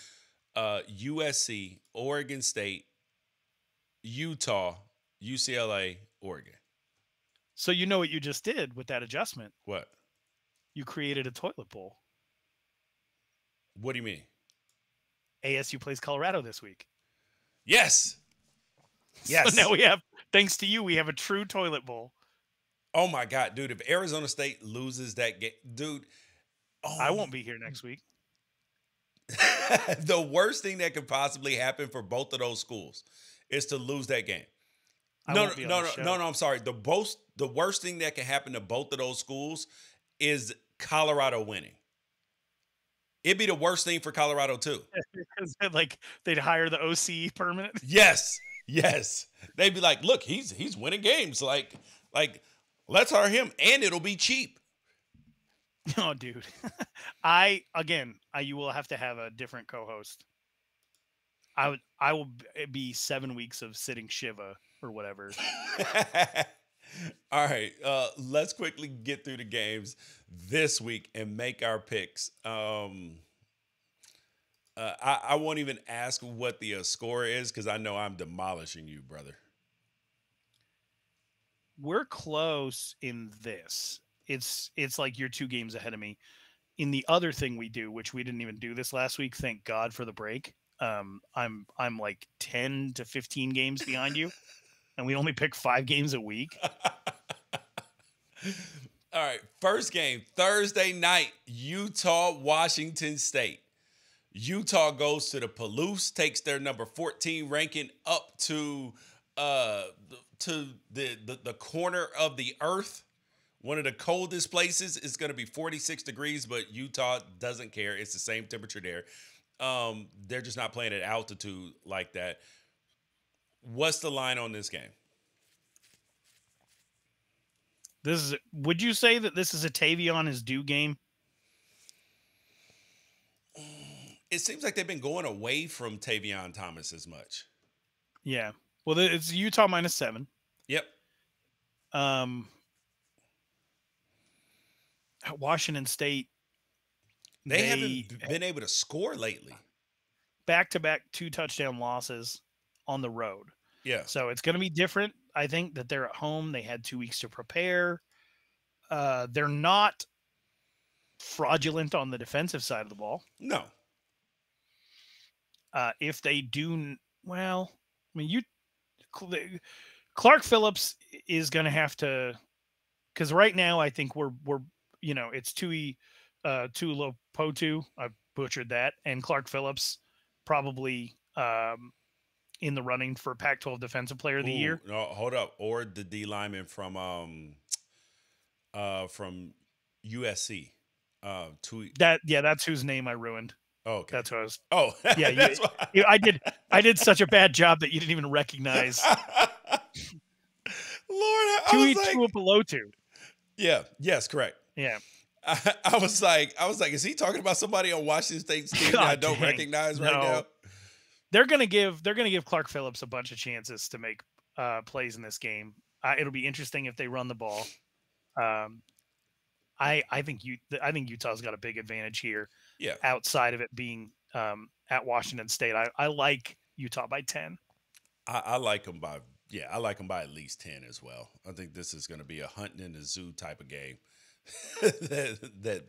uh, U S C, Oregon State, Utah, U C L A, Oregon. So you know what you just did with that adjustment? What? You created a toilet bowl. What do you mean? A S U plays Colorado this week. Yes. Yes. So now we have, thanks to you, we have a true toilet bowl. Oh my God, dude! If Arizona State loses that game, dude, oh. I won't be here next week. The worst thing that could possibly happen for both of those schools is to lose that game. No, no, no, no, no, no, I'm sorry. The both, the worst thing that can happen to both of those schools is Colorado winning. It'd be the worst thing for Colorado, too. Like, they'd hire the O C permanent? Yes, yes. They'd be like, look, he's he's winning games. Like, like let's hire him, and it'll be cheap. No, dude. I, again, I, you will have to have a different co-host. I would, I will be seven weeks of sitting Shiva or whatever. All right. Uh, let's quickly get through the games this week and make our picks. Um, uh, I, I won't even ask what the uh, score is, because I know I'm demolishing you, brother. We're close in this. It's, it's like you're two games ahead of me. In the other thing we do, which we didn't even do this last week, thank God for the break. Um, I'm I'm like ten to fifteen games behind you, and we only pick five games a week. All right, first game, Thursday night, Utah, Washington State. Utah goes to the Palouse, takes their number fourteen ranking up to uh to the the, the corner of the earth. One of the coldest places. It's going to be forty-six degrees, but Utah doesn't care. It's the same temperature there. Um, they're just not playing at altitude like that. What's the line on this game? This is. Would you say that this is a Tavion is due game? It seems like they've been going away from Tavion Thomas as much. Yeah. Well, it's Utah minus seven. Yep. Um, Washington State. They, they haven't been able to score lately. Back-to-back two touchdown losses on the road. Yeah. So it's going to be different. I think that they're at home. They had two weeks to prepare. Uh, they're not fraudulent on the defensive side of the ball. No. Uh, if they do, well, I mean, you, Clark Phillips is going to have to, because right now I think we're, we're, you know, it's Tui, uh, Tuilopotu. I butchered that. And Clark Phillips probably, um, in the running for Pac twelve Defensive Player of the Ooh, Year. No, hold up. Or the D lineman from, um, uh, from U S C. Uh, Tui. That, yeah, that's whose name I ruined. Oh, okay. That's what I was. Oh, yeah. You, you, I did. I did such a bad job that you didn't even recognize. Lord, I, I was like, Tuilopotu. Yeah. Yes. Correct. Yeah. I, I was like, I was like, is he talking about somebody on Washington State's team that I don't dang. recognize right no. now? They're gonna give. They're gonna give Clark Phillips a bunch of chances to make uh, plays in this game. Uh, it'll be interesting if they run the ball. Um, I I think you. I think Utah's got a big advantage here. Yeah. Outside of it being um, at Washington State, I, I like Utah by ten. I, I like them by yeah. I like them by at least ten as well. I think this is going to be a hunting in the zoo type of game. that, that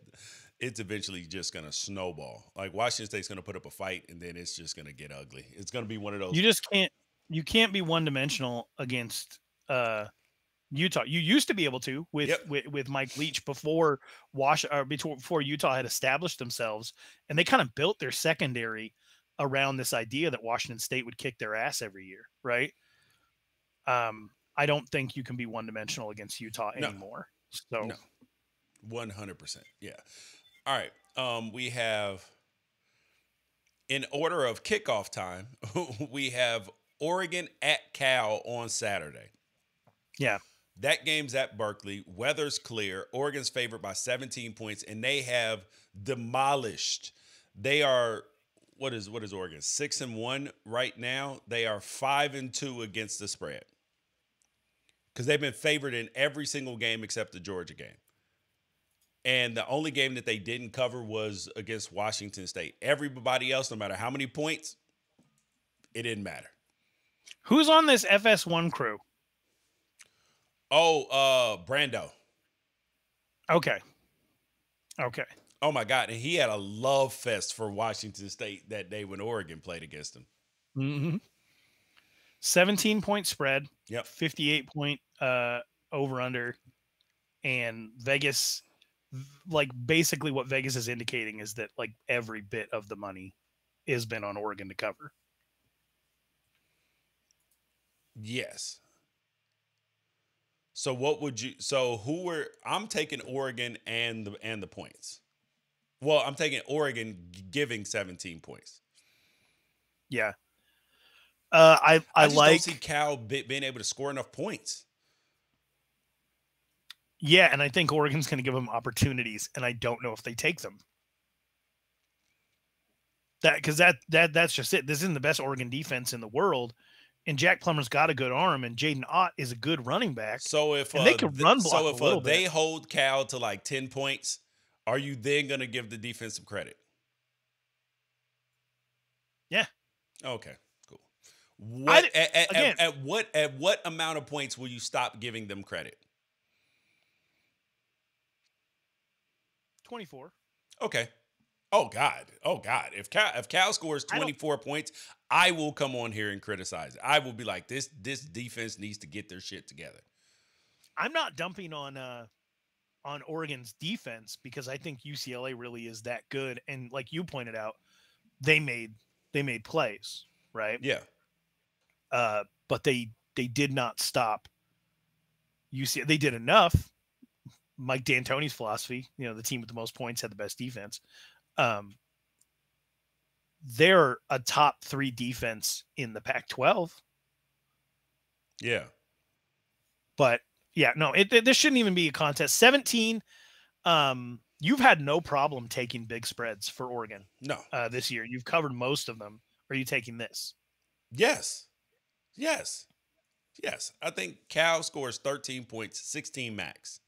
it's eventually just going to snowball. Like Washington State's going to put up a fight, and then it's just going to get ugly. It's going to be one of those. You just can't. You can't be one dimensional against uh, Utah. You used to be able to with yep. with, with Mike Leach before Wash or before Utah had established themselves, and they kind of built their secondary around this idea that Washington State would kick their ass every year, right? Um, I don't think you can be one dimensional against Utah anymore. No. So. No. one hundred percent. Yeah. All right. Um, we have, in order of kickoff time, we have Oregon at Cal on Saturday. Yeah. That game's at Berkeley. Weather's clear. Oregon's favored by seventeen points, and they have demolished. They are, what is what is Oregon? Six and one right now. They are five and two against the spread because they've been favored in every single game except the Georgia game. And the only game that they didn't cover was against Washington State. Everybody else, no matter how many points, it didn't matter. Who's on this F S one crew? Oh, uh, Brando. Okay. Okay. Oh, my God. And he had a love fest for Washington State that day when Oregon played against him. Mm-hmm. seventeen-point spread. Yep. fifty-eight-point uh, over-under. And Vegas... like basically what Vegas is indicating is that like every bit of the money has been on Oregon to cover. Yes. So what would you, so who were, I'm taking Oregon and the, and the points. Well, I'm taking Oregon giving seventeen points. Yeah. Uh, I, I, I just like, don't see Cal being able to score enough points. Yeah, and I think Oregon's going to give them opportunities, and I don't know if they take them. That because that that that's just it. This isn't the best Oregon defense in the world, and Jack Plummer's got a good arm, and Jaden Ott is a good running back. So if and uh, they can run block, so if a uh, they bit. hold Cal to like ten points, are you then going to give the defense some credit? Yeah. Okay. Cool. What I, at, at, again, at, at what at what amount of points will you stop giving them credit? twenty-four. Okay. Oh God. Oh God. If Cal, if Cal scores twenty-four I points, I will come on here and criticize it. I will be like, this, this defense needs to get their shit together. I'm not dumping on, uh, on Oregon's defense because I think U C L A really is that good. And like you pointed out, they made, they made plays, right? Yeah. Uh, but they, they did not stop U C L A. They did enough. Mike D'Antoni's philosophy, you know, the team with the most points had the best defense. Um, they're a top three defense in the Pac twelve. Yeah. But yeah, no, it, it, this shouldn't even be a contest. seventeen. Um, you've had no problem taking big spreads for Oregon. No, uh, this year you've covered most of them. Are you taking this? Yes. Yes. Yes, I think Cal scores thirteen points, sixteen max.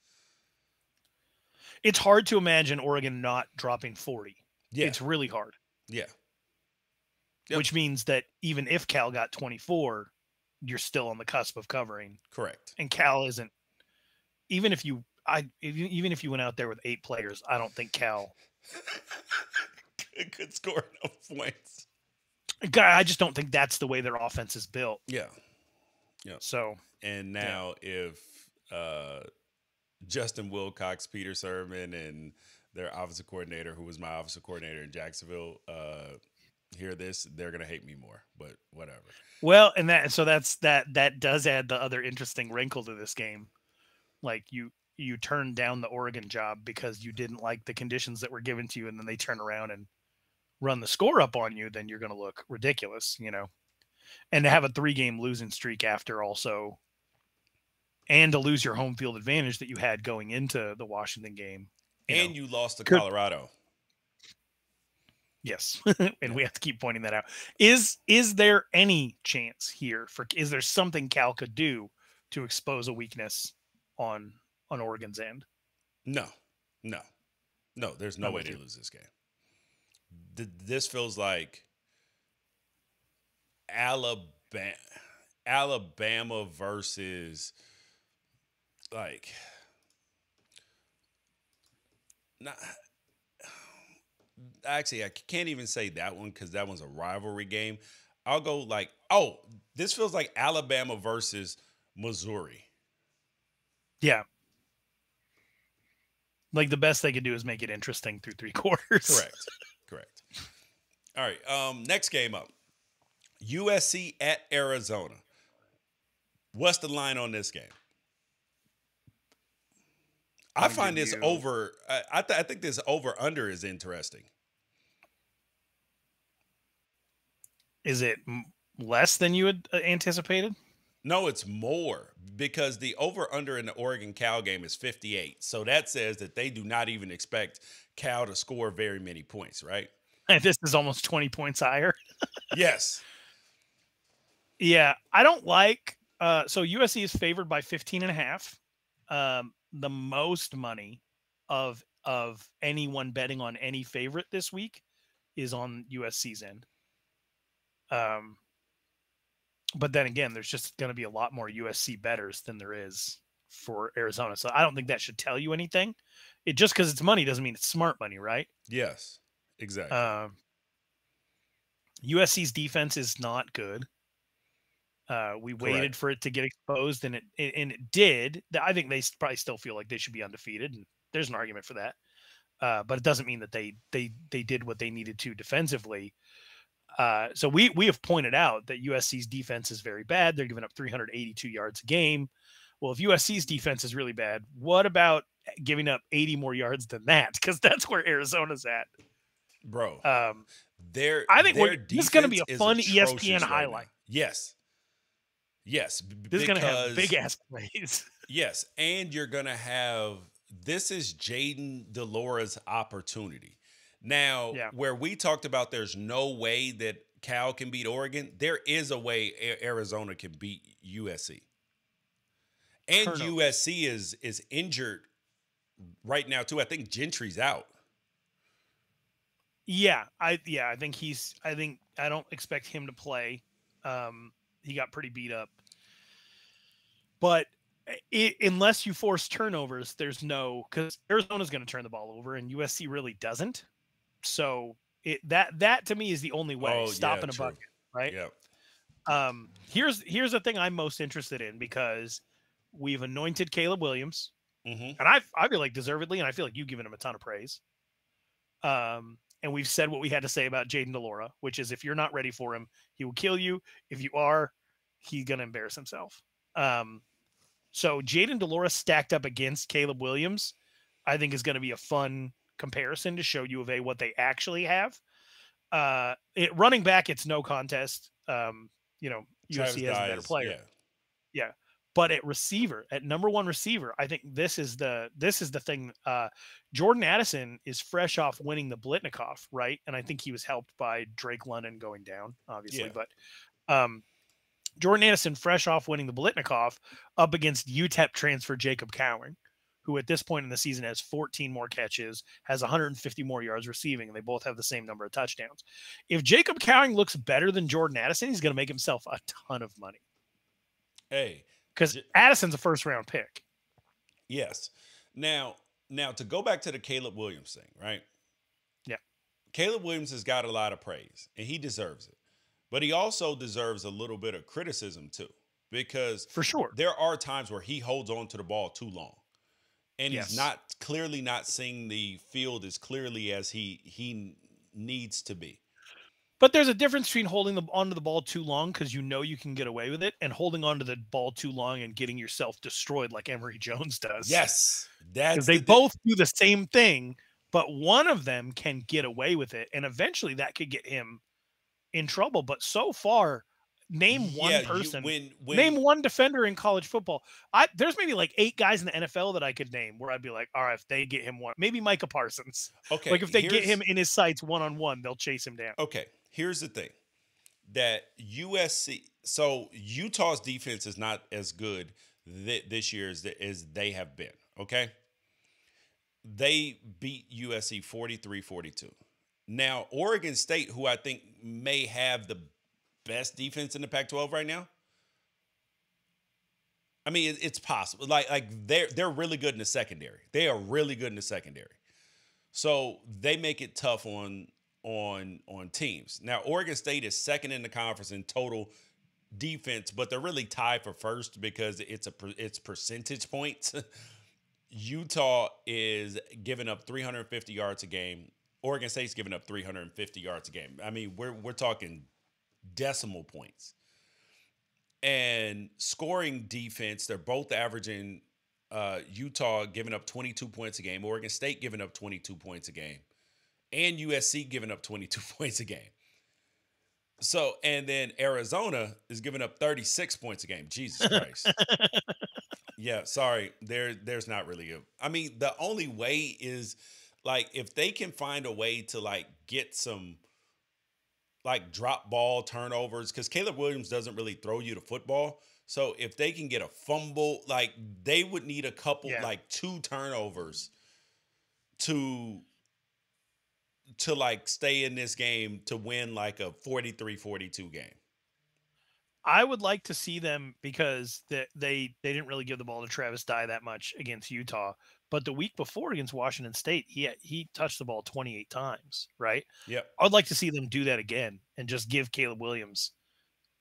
It's hard to imagine Oregon not dropping forty. Yeah. It's really hard. Yeah. Yep. Which means that even if Cal got twenty-four, you're still on the cusp of covering. Correct. And Cal isn't, even if you, I, even if you went out there with eight players, I don't think Cal could score enough points. I just don't think that's the way their offense is built. Yeah. Yeah. So, and now yeah. if, uh, Justin Wilcox, Peter Sermon, and their offensive coordinator, who was my offensive coordinator in Jacksonville, uh, hear this, they're going to hate me more, but whatever. Well, and that, so that's, that, that does add the other interesting wrinkle to this game. Like you, you turned down the Oregon job because you didn't like the conditions that were given to you. And then they turn around and run the score up on you. Then you're going to look ridiculous, you know, and to have a three game losing streak after also, and to lose your home field advantage that you had going into the Washington game. You and know, you lost to could, Colorado. Yes. And yeah. we have to keep pointing that out. Is, is there any chance here for, is there something Cal could do to expose a weakness on, on Oregon's end? No, no, no, there's no, no way to lose this game. Th this feels like Alabama, Alabama versus like, not, actually, I can't even say that one because that one's a rivalry game. I'll go like, oh, this feels like Alabama versus Missouri. Yeah. Like the best they could do is make it interesting through three quarters. Correct. Correct. All right. Um, next game up. U S C at Arizona. What's the line on this game? I find this over. I, th I think this over under is interesting. Is it less than you had anticipated? No, it's more because the over under in the Oregon Cal game is fifty-eight. So that says that they do not even expect Cal to score very many points, right? And this is almost twenty points higher. Yes. Yeah. I don't like, uh, so U S C is favored by fifteen and a half. Um, the most money of of anyone betting on any favorite this week is on U S C's end. Um, but then again, there's just going to be a lot more U S C bettors than there is for Arizona. So I don't think that should tell you anything. It just because it's money doesn't mean it's smart money, right? Yes, exactly. Uh, U S C's defense is not good. Uh, we waited Correct. for it to get exposed, and it and it did. I think they probably still feel like they should be undefeated, and there's an argument for that. Uh, but it doesn't mean that they they they did what they needed to defensively. Uh, so we we have pointed out that U S C's defense is very bad. They're giving up three hundred eighty-two yards a game. Well, if U S C's defense is really bad, what about giving up eighty more yards than that? Because that's where Arizona's at, bro. Um, their I think their this is going to be a fun E S P N right highlight. Now. Yes. Yes. This because, is going to have big ass plays. Yes. And you're going to have, this is Jaden DeLora's opportunity. Now, yeah. where we talked about there's no way that Cal can beat Oregon, there is a way Arizona can beat U S C. And Turnover. U S C is is injured right now too. I think Gentry's out. Yeah. I, yeah, I think he's, I think, I don't expect him to play. Um, He got pretty beat up, but it, unless you force turnovers, there's no, because Arizona's going to turn the ball over and U S C really doesn't. So it, that, that to me is the only way. Oh, stopping yeah, a bucket, right? Yeah. Um, here's, here's the thing I'm most interested in because we've anointed Caleb Williams mm-hmm. and I, I feel like deservedly. And I feel like you've given him a ton of praise. Um, And we've said what we had to say about Jaden DeLora, which is if you're not ready for him, he will kill you. If you are, he's going to embarrass himself. Um, so Jaden DeLora stacked up against Caleb Williams, I think is going to be a fun comparison to show U of A what they actually have. Uh, it, running back, it's no contest. Um, you know, U S C has a better player. Yeah. yeah. But at receiver, at number one receiver, I think this is the this is the thing. Uh, Jordan Addison is fresh off winning the Blitnikoff, right? And I think he was helped by Drake London going down, obviously. Yeah. But um, Jordan Addison, fresh off winning the Biletnikoff, up against U T E P transfer Jacob Cowing, who at this point in the season has fourteen more catches, has one hundred fifty more yards receiving, and they both have the same number of touchdowns. If Jacob Cowing looks better than Jordan Addison, he's going to make himself a ton of money. Hey. Because Addison's a first-round pick. Yes. Now, now, to go back to the Caleb Williams thing, right? Yeah. Caleb Williams has got a lot of praise, and he deserves it. But he also deserves a little bit of criticism, too, because for sure there are times where he holds on to the ball too long. And yes. he's not clearly not seeing the field as clearly as he he needs to be. But there's a difference between holding the, onto the ball too long because you know you can get away with it, and holding onto the ball too long and getting yourself destroyed like Emory Jones does. Yes, that's they the both do the same thing, but one of them can get away with it, and eventually that could get him in trouble. But so far, name one yeah, person, you, when, when, name one defender in college football. I there's maybe like eight guys in the N F L that I could name where I'd be like, all right, if they get him one, maybe Micah Parsons. Okay, like if they get him in his sights one on one, they'll chase him down. Okay. Here's the thing that U S C, so Utah's defense is not as good th this year as, th as they have been, okay? They beat U S C forty-three forty-two. Now, Oregon State, who I think may have the best defense in the Pac twelve right now, I mean, it, it's possible. Like, like they're, they're really good in the secondary. They are really good in the secondary. So they make it tough on – on on teams. Now, Oregon State is second in the conference in total defense, but they're really tied for first because it's a it's percentage points. Utah is giving up three hundred fifty yards a game. Oregon State's giving up three hundred fifty yards a game. I mean, we're we're talking decimal points. And scoring defense, they're both averaging uh, Utah giving up twenty-two points a game, Oregon State giving up twenty-two points a game. And U S C giving up twenty-two points a game. So, and then Arizona is giving up thirty-six points a game. Jesus Christ. Yeah, sorry. There, there's not really a... I mean, the only way is, like, if they can find a way to, like, get some, like, drop ball turnovers, because Caleb Williams doesn't really throw you the football. So, if they can get a fumble, like, they would need a couple, yeah. like, two turnovers to... to like stay in this game to win like a forty-three forty-two game. I would like to see them because they, they, they didn't really give the ball to Travis Dye that much against Utah, but the week before against Washington State, he, he touched the ball twenty-eight times. Right. Yeah. I'd like to see them do that again and just give Caleb Williams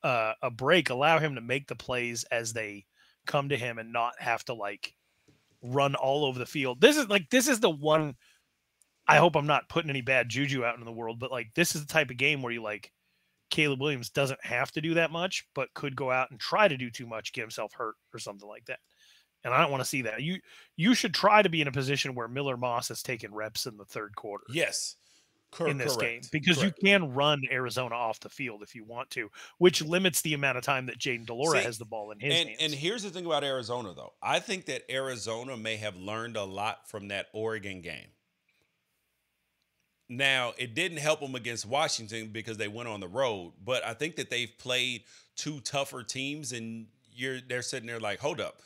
uh, a break, allow him to make the plays as they come to him and not have to like run all over the field. This is like, this is the one, I hope I'm not putting any bad juju out in the world, but like this is the type of game where you like Caleb Williams doesn't have to do that much, but could go out and try to do too much, get himself hurt or something like that. And I don't want to see that. You, you should try to be in a position where Miller Moss has taken reps in the third quarter. Yes. Cor in this correct. game, because correct. you can run Arizona off the field if you want to, which limits the amount of time that Jaden DeLora see, has the ball in his and, hands. And here's the thing about Arizona though. I think that Arizona may have learned a lot from that Oregon game. Now, it didn't help them against Washington because they went on the road, but I think that they've played two tougher teams, and you're they're sitting there like, hold up.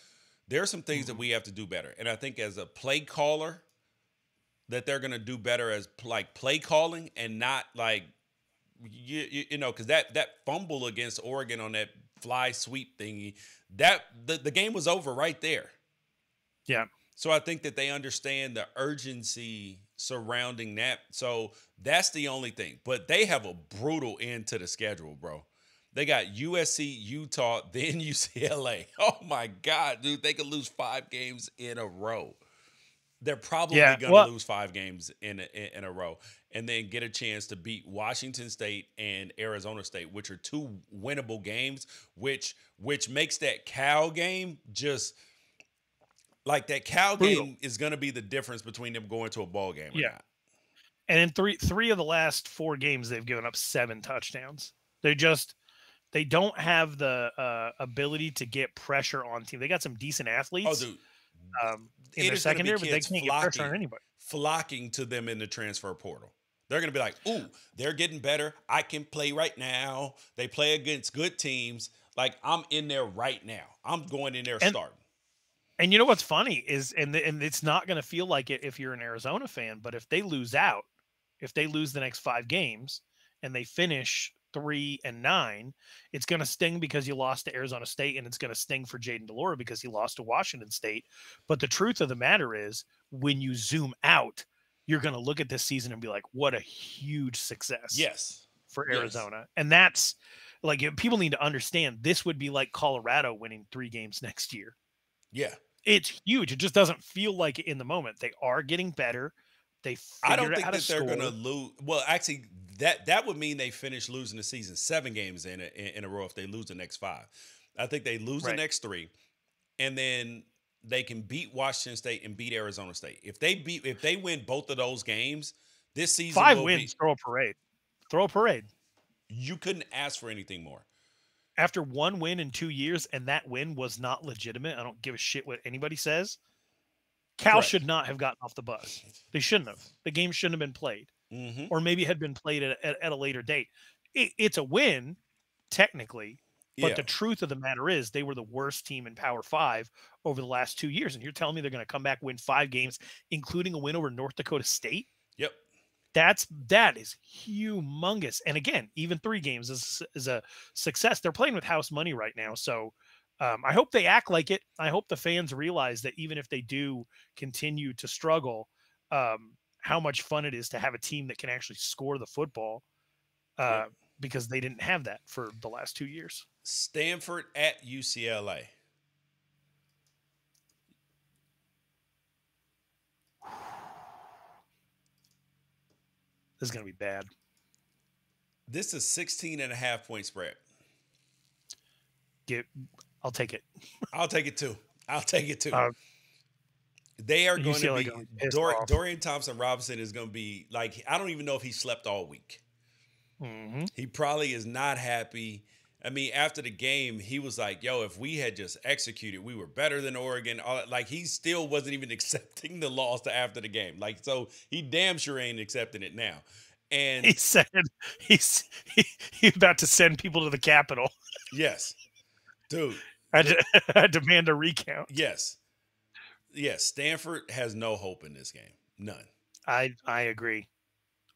There are some things mm-hmm. that we have to do better. And I think as a play caller, that they're going to do better as like play calling and not like, you, you, you know, because that, that fumble against Oregon on that fly sweep thingy, that the, the game was over right there. Yeah. So I think that they understand the urgency surrounding that. So that's the only thing. But they have a brutal end to the schedule, bro. They got U S C, Utah, then U C L A. Oh, my God, dude. They could lose five games in a row. They're probably yeah, going to well, lose five games in a, in a row and then get a chance to beat Washington State and Arizona State, which are two winnable games, which which makes that Cal game just – like that Cal brutal. game is going to be the difference between them going to a ball game or yeah. not. And in three three of the last four games, they've given up seven touchdowns. They just they don't have the uh, ability to get pressure on team. They got some decent athletes oh, dude. Um, in it their secondary, but they can't flocking, get pressure on anybody. Flocking to them in the transfer portal. They're going to be like, ooh, they're getting better. I can play right now. They play against good teams. Like, I'm in there right now. I'm going in there and, starting. And you know what's funny is, and, the, and it's not going to feel like it if you're an Arizona fan, but if they lose out, if they lose the next five games and they finish three and nine, it's going to sting because you lost to Arizona State, and it's going to sting for Jaden DeLora because he lost to Washington State. But the truth of the matter is, when you zoom out, you're going to look at this season and be like, what a huge success. Yes. For Arizona. Yes. And that's like, people need to understand, this would be like Colorado winning three games next year. Yeah. It's huge. It just doesn't feel like it in the moment. They are getting better. They I don't think that they're going to lose. Well, actually, that that would mean they finish losing the season seven games in a, in a row if they lose the next five. I think they lose right. the next three, and then they can beat Washington State and beat Arizona State. If they beat, if they win both of those games, this season five will wins. Be, throw a parade, throw a parade. You couldn't ask for anything more. After one win in two years, and that win was not legitimate. I don't give a shit what anybody says. Cal Correct. Should not have gotten off the bus. They shouldn't have. The game shouldn't have been played, mm-hmm. or maybe had been played at, at, at a later date. It, it's a win, technically. But yeah. the truth of the matter is, they were the worst team in Power Five over the last two years. And you're telling me they're going to come back, win five games, including a win over North Dakota State? Yep. That's, that is humongous. And again, even three games is, is a success. They're playing with house money right now. So um, I hope they act like it. I hope the fans realize that even if they do continue to struggle, um, how much fun it is to have a team that can actually score the football. Uh, yep. Because they didn't have that for the last two years. Stanford at U C L A. This is going to be bad. This is sixteen and a half point spread. Get, I'll take it. I'll take it too. I'll take it too. Uh, they are going U C L A to be, Dor Dorian Thompson-Robinson is going to be like, I don't even know if he slept all week. Mm-hmm. He probably is not happy. I mean, after the game, he was like, yo, if we had just executed, we were better than Oregon. All, like, he still wasn't even accepting the loss after the game. Like, so he damn sure ain't accepting it now. And he said he's he, he about to send people to the Capitol. Yes. Dude. I, de I demand a recount. Yes. Yes. Stanford has no hope in this game. None. I, I agree.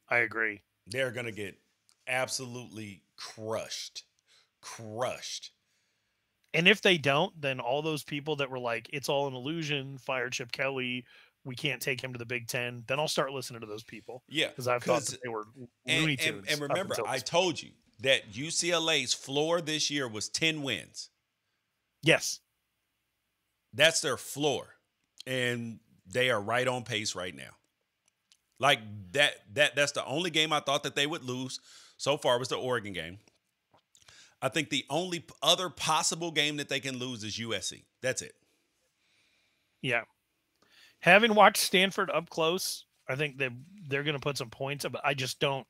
I agree. They're going to get absolutely crushed, crushed. And if they don't, then all those people that were like, it's all an illusion, fire Chip Kelly, we can't take him to the Big Ten, then I'll start listening to those people. Yeah. Because I've thought that they were Looney Tunes. And, and, and remember, I told you that U C L A's floor this year was ten wins. Yes. That's their floor. And they are right on pace right now. Like, that, that that's the only game I thought that they would lose so far was the Oregon game. I think the only other possible game that they can lose is U S C. That's it. Yeah. Having watched Stanford up close, I think that they're going to put some points up, but I just don't.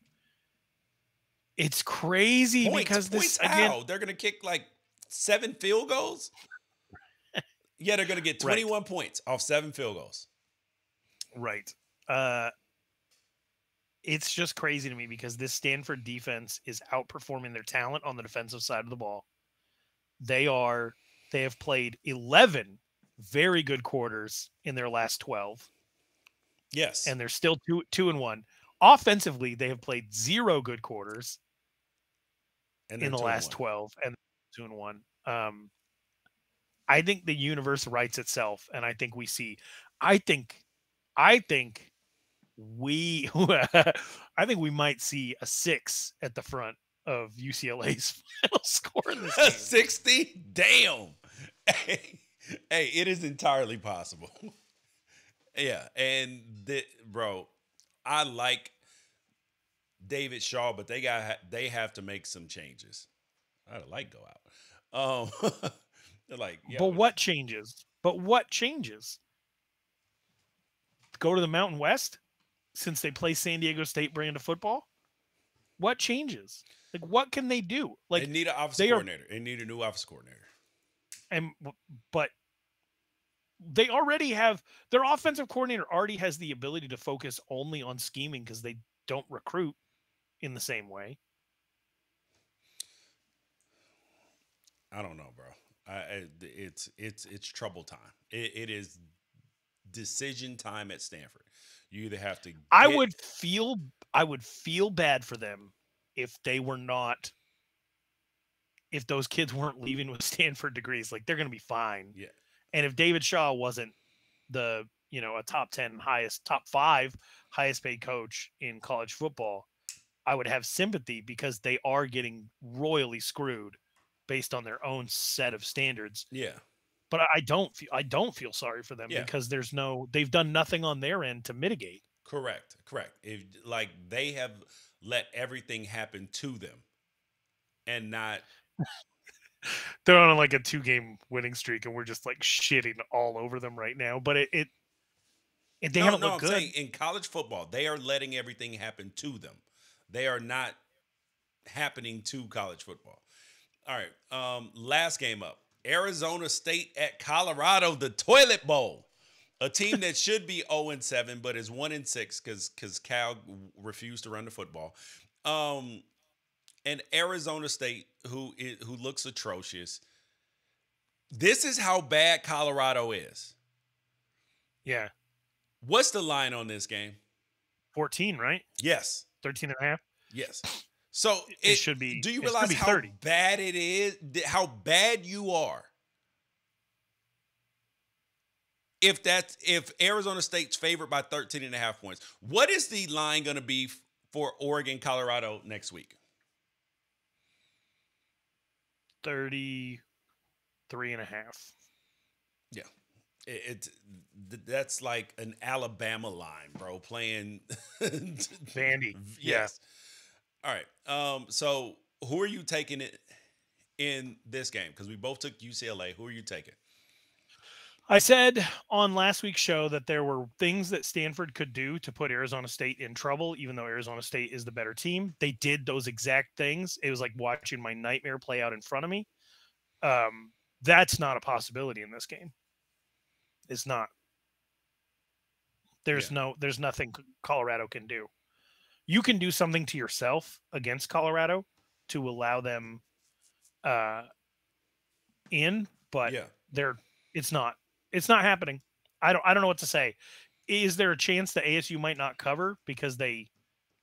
It's crazy points, because points this, again, how? They're going to kick like seven field goals? Yeah, they're going to get twenty-one right. points off seven field goals. Right. Uh, it's just crazy to me because this Stanford defense is outperforming their talent on the defensive side of the ball. They are, they have played eleven very good quarters in their last twelve. Yes. And they're still two, two and one. Offensively, they have played zero good quarters and in the last twelve and two and one. Um, I think the universe writes itself. And I think we see, I think, I think, We, I think we might see a six at the front of U C L A's final score in this game. sixty? Damn. Hey, hey, it is entirely possible. Yeah, and the, bro, I like David Shaw, but they got they have to make some changes. I like go out. Um, they're like, yeah, but what changes? But what changes? Go to the Mountain West. Since they play San Diego State brand of football, what changes? Like, what can they do? Like, they need an office coordinator. They need a new office coordinator. And but they already have their offensive coordinator already has the ability to focus only on scheming because they don't recruit in the same way. I don't know, bro. I, it's it's it's trouble time. It, it is decision time at Stanford. You either have to. Get... I would feel I would feel bad for them if they were not. If those kids weren't leaving with Stanford degrees, like they're going to be fine. Yeah. And if David Shaw wasn't the you know a top ten highest top five highest paid coach in college football, I would have sympathy because they are getting royally screwed based on their own set of standards. Yeah. But I don't feel, I don't feel sorry for them yeah. because there's no, they've done nothing on their end to mitigate. Correct. Correct. If like they have let everything happen to them and not. They're on like a two game winning streak and we're just like shitting all over them right now. But it, it, it they no, haven't no, looked I'm good saying, in college football. They are letting everything happen to them. They are not happening to college football. All right, um, last game up. Arizona State at Colorado, the Toilet Bowl. A team that should be oh and seven, but is one and six because because Cal refused to run the football. Um, and Arizona State, who is, who looks atrocious. This is how bad Colorado is. Yeah. What's the line on this game? fourteen, right? Yes. thirteen and a half? Yes. So it, it should be. Do you realize how thirty bad it is? How bad you are? If that's if Arizona State's favored by thirteen and a half points, what is the line going to be for Oregon, Colorado next week? thirty-three and a half. Yeah, it's it, that's like an Alabama line, bro. Playing Vandy. Yes. Yeah. All right. Um, so who are you taking it in this game? Because we both took U C L A. Who are you taking? I said on last week's show that there were things that Stanford could do to put Arizona State in trouble, even though Arizona State is the better team. They did those exact things. It was like watching my nightmare play out in front of me. Um, that's not a possibility in this game. It's not. There's yeah. no, there's nothing Colorado can do. You can do something to yourself against Colorado to allow them uh, in, but yeah. they're it's not it's not happening. I don't I don't know what to say. Is there a chance that A S U might not cover because they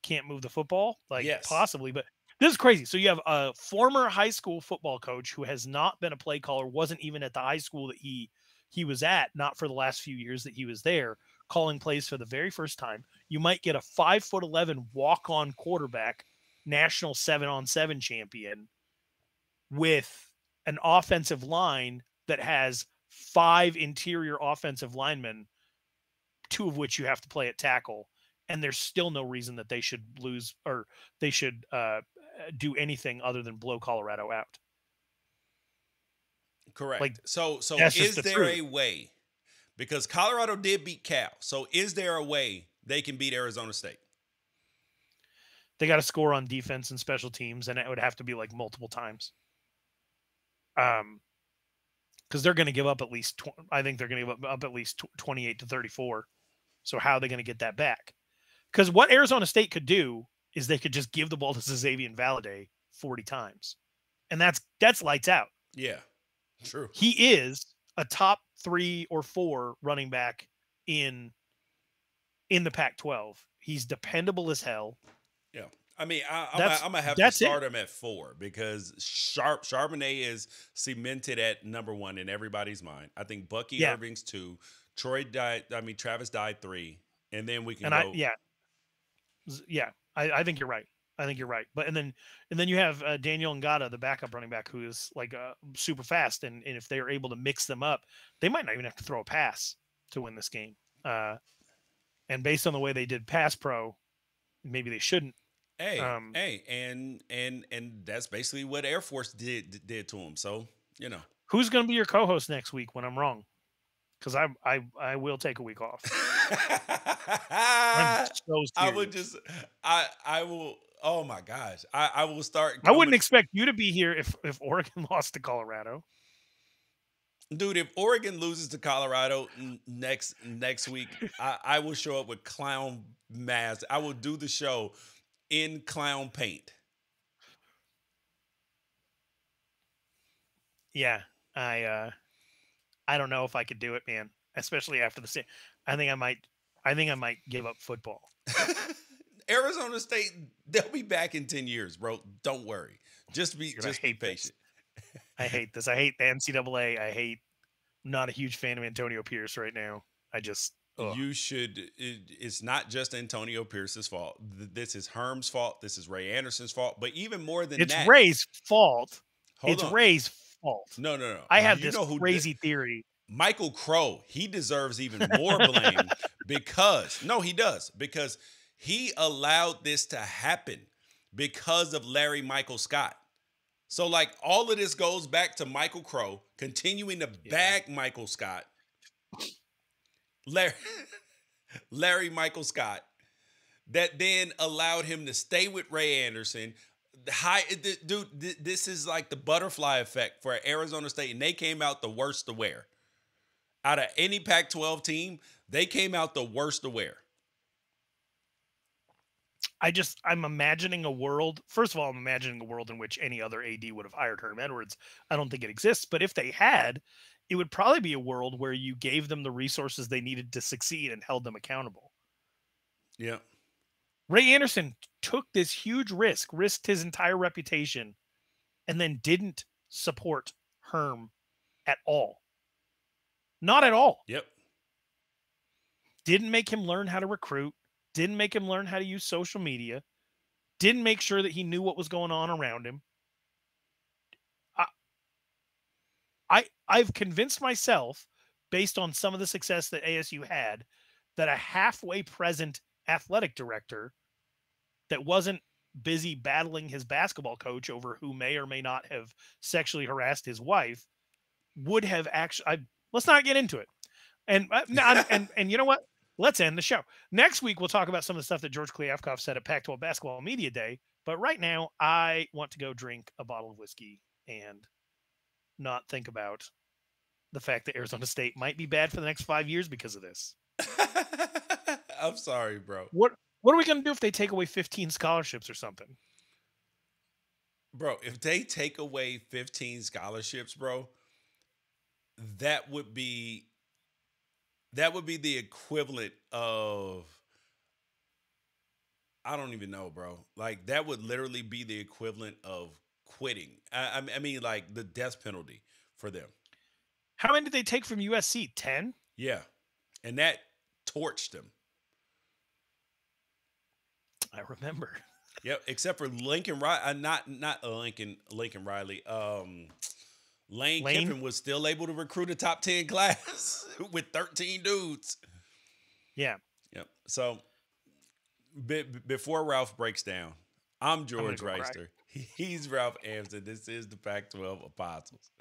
can't move the football? Like yes. possibly, but this is crazy. So you have a former high school football coach who has not been a play caller, wasn't even at the high school that he he was at, not for the last few years that he was there, calling plays for the very first time. You might get a five foot eleven walk on quarterback, national seven on seven champion, with an offensive line that has five interior offensive linemen, two of which you have to play at tackle. And there's still no reason that they should lose or they should uh, do anything other than blow Colorado out. Correct. Like, so, so is there a way? Because Colorado did beat Cal. So is there a way they can beat Arizona State? They got to score on defense and special teams, and it would have to be like multiple times. Um, because they're going to give up at least, I think they're going to give up, up at least twenty-eight to thirty-four. So how are they going to get that back? Because what Arizona State could do is they could just give the ball to Xavier Valade forty times, and that's that's lights out. Yeah, true. He is a top three or four running back in in the Pac twelve. He's dependable as hell. Yeah. I mean, I, I'm, I'm going to have to start it. him at four because Sharp Charbonnet is cemented at number one in everybody's mind. I think Bucky yeah. Irving's two. Troy died. I mean, Travis died three. And then we can and go. I, yeah. Yeah. I, I think you're right. I think you're right. But and then and then you have uh, Daniel Ngata, the backup running back, who is like uh, super fast. And, and if they're able to mix them up, they might not even have to throw a pass to win this game. Uh, and based on the way they did pass pro, maybe they shouldn't. Hey, um, hey, and and and that's basically what Air Force did did to them. So you know, who's going to be your co-host next week when I'm wrong? Because I I I will take a week off. I'm so I would just I I will. Oh my gosh, I I will start. I wouldn't expect you to be here if if Oregon lost to Colorado. Dude, if Oregon loses to Colorado next next week, I, I will show up with clown masks. I will do the show in clown paint. Yeah, I uh, I don't know if I could do it, man. Especially after the state, I think I might. I think I might give up football. Arizona State, they'll be back in ten years, bro. Don't worry. Just be You're just be patient. This. I hate this. I hate the N C double A. I hate. I'm not a huge fan of Antonio Pierce right now. I just. Ugh. You should. It, it's not just Antonio Pierce's fault. This is Herm's fault. This is Ray Anderson's fault. But even more than it's that, it's Ray's fault. Hold it's on. Ray's fault. No, no, no. I have you this know who crazy did. theory. Michael Crow. He deserves even more blame because no, he does because he allowed this to happen because of Larry Michael Scott. So, like, all of this goes back to Michael Crow continuing to bag yeah. Michael Scott, Larry, Larry Michael Scott, that then allowed him to stay with Ray Anderson. High, dude, this is like the butterfly effect for Arizona State, and they came out the worst to wear. Out of any Pac twelve team, they came out the worst to wear. I just, I'm imagining a world, first of all, I'm imagining a world in which any other A D would have hired Herm Edwards. I don't think it exists, but if they had, it would probably be a world where you gave them the resources they needed to succeed and held them accountable. Yeah. Ray Anderson took this huge risk, risked his entire reputation, and then didn't support Herm at all. Not at all. Yep. Didn't make him learn how to recruit. Didn't make him learn how to use social media. Didn't make sure that he knew what was going on around him. I, I, I've convinced myself, based on some of the success that A S U had, that a halfway present athletic director that wasn't busy battling his basketball coach over who may or may not have sexually harassed his wife would have actually. I, let's not get into it. And and and, and you know what? Let's end the show. Next week, we'll talk about some of the stuff that George Kliavkov said at Pac twelve Basketball Media Day. But right now, I want to go drink a bottle of whiskey and not think about the fact that Arizona State might be bad for the next five years because of this. I'm sorry, bro. What What are we going to do if they take away fifteen scholarships or something? Bro, if they take away fifteen scholarships, bro, that would be... That would be the equivalent of, I don't even know, bro. Like, that would literally be the equivalent of quitting. I, I mean, like, the death penalty for them. How many did they take from U S C? ten? Yeah. And that torched them. I remember. Yep, except for Lincoln Riley. Uh, not not Lincoln, Lincoln Riley. Um... Lane, Lane Kiffin was still able to recruit a top ten class with thirteen dudes. Yeah. Yep. So be, before Ralph breaks down, I'm George I'm Wrighster. Cry. He's Ralph Amsden. This is the Pac twelve Apostles.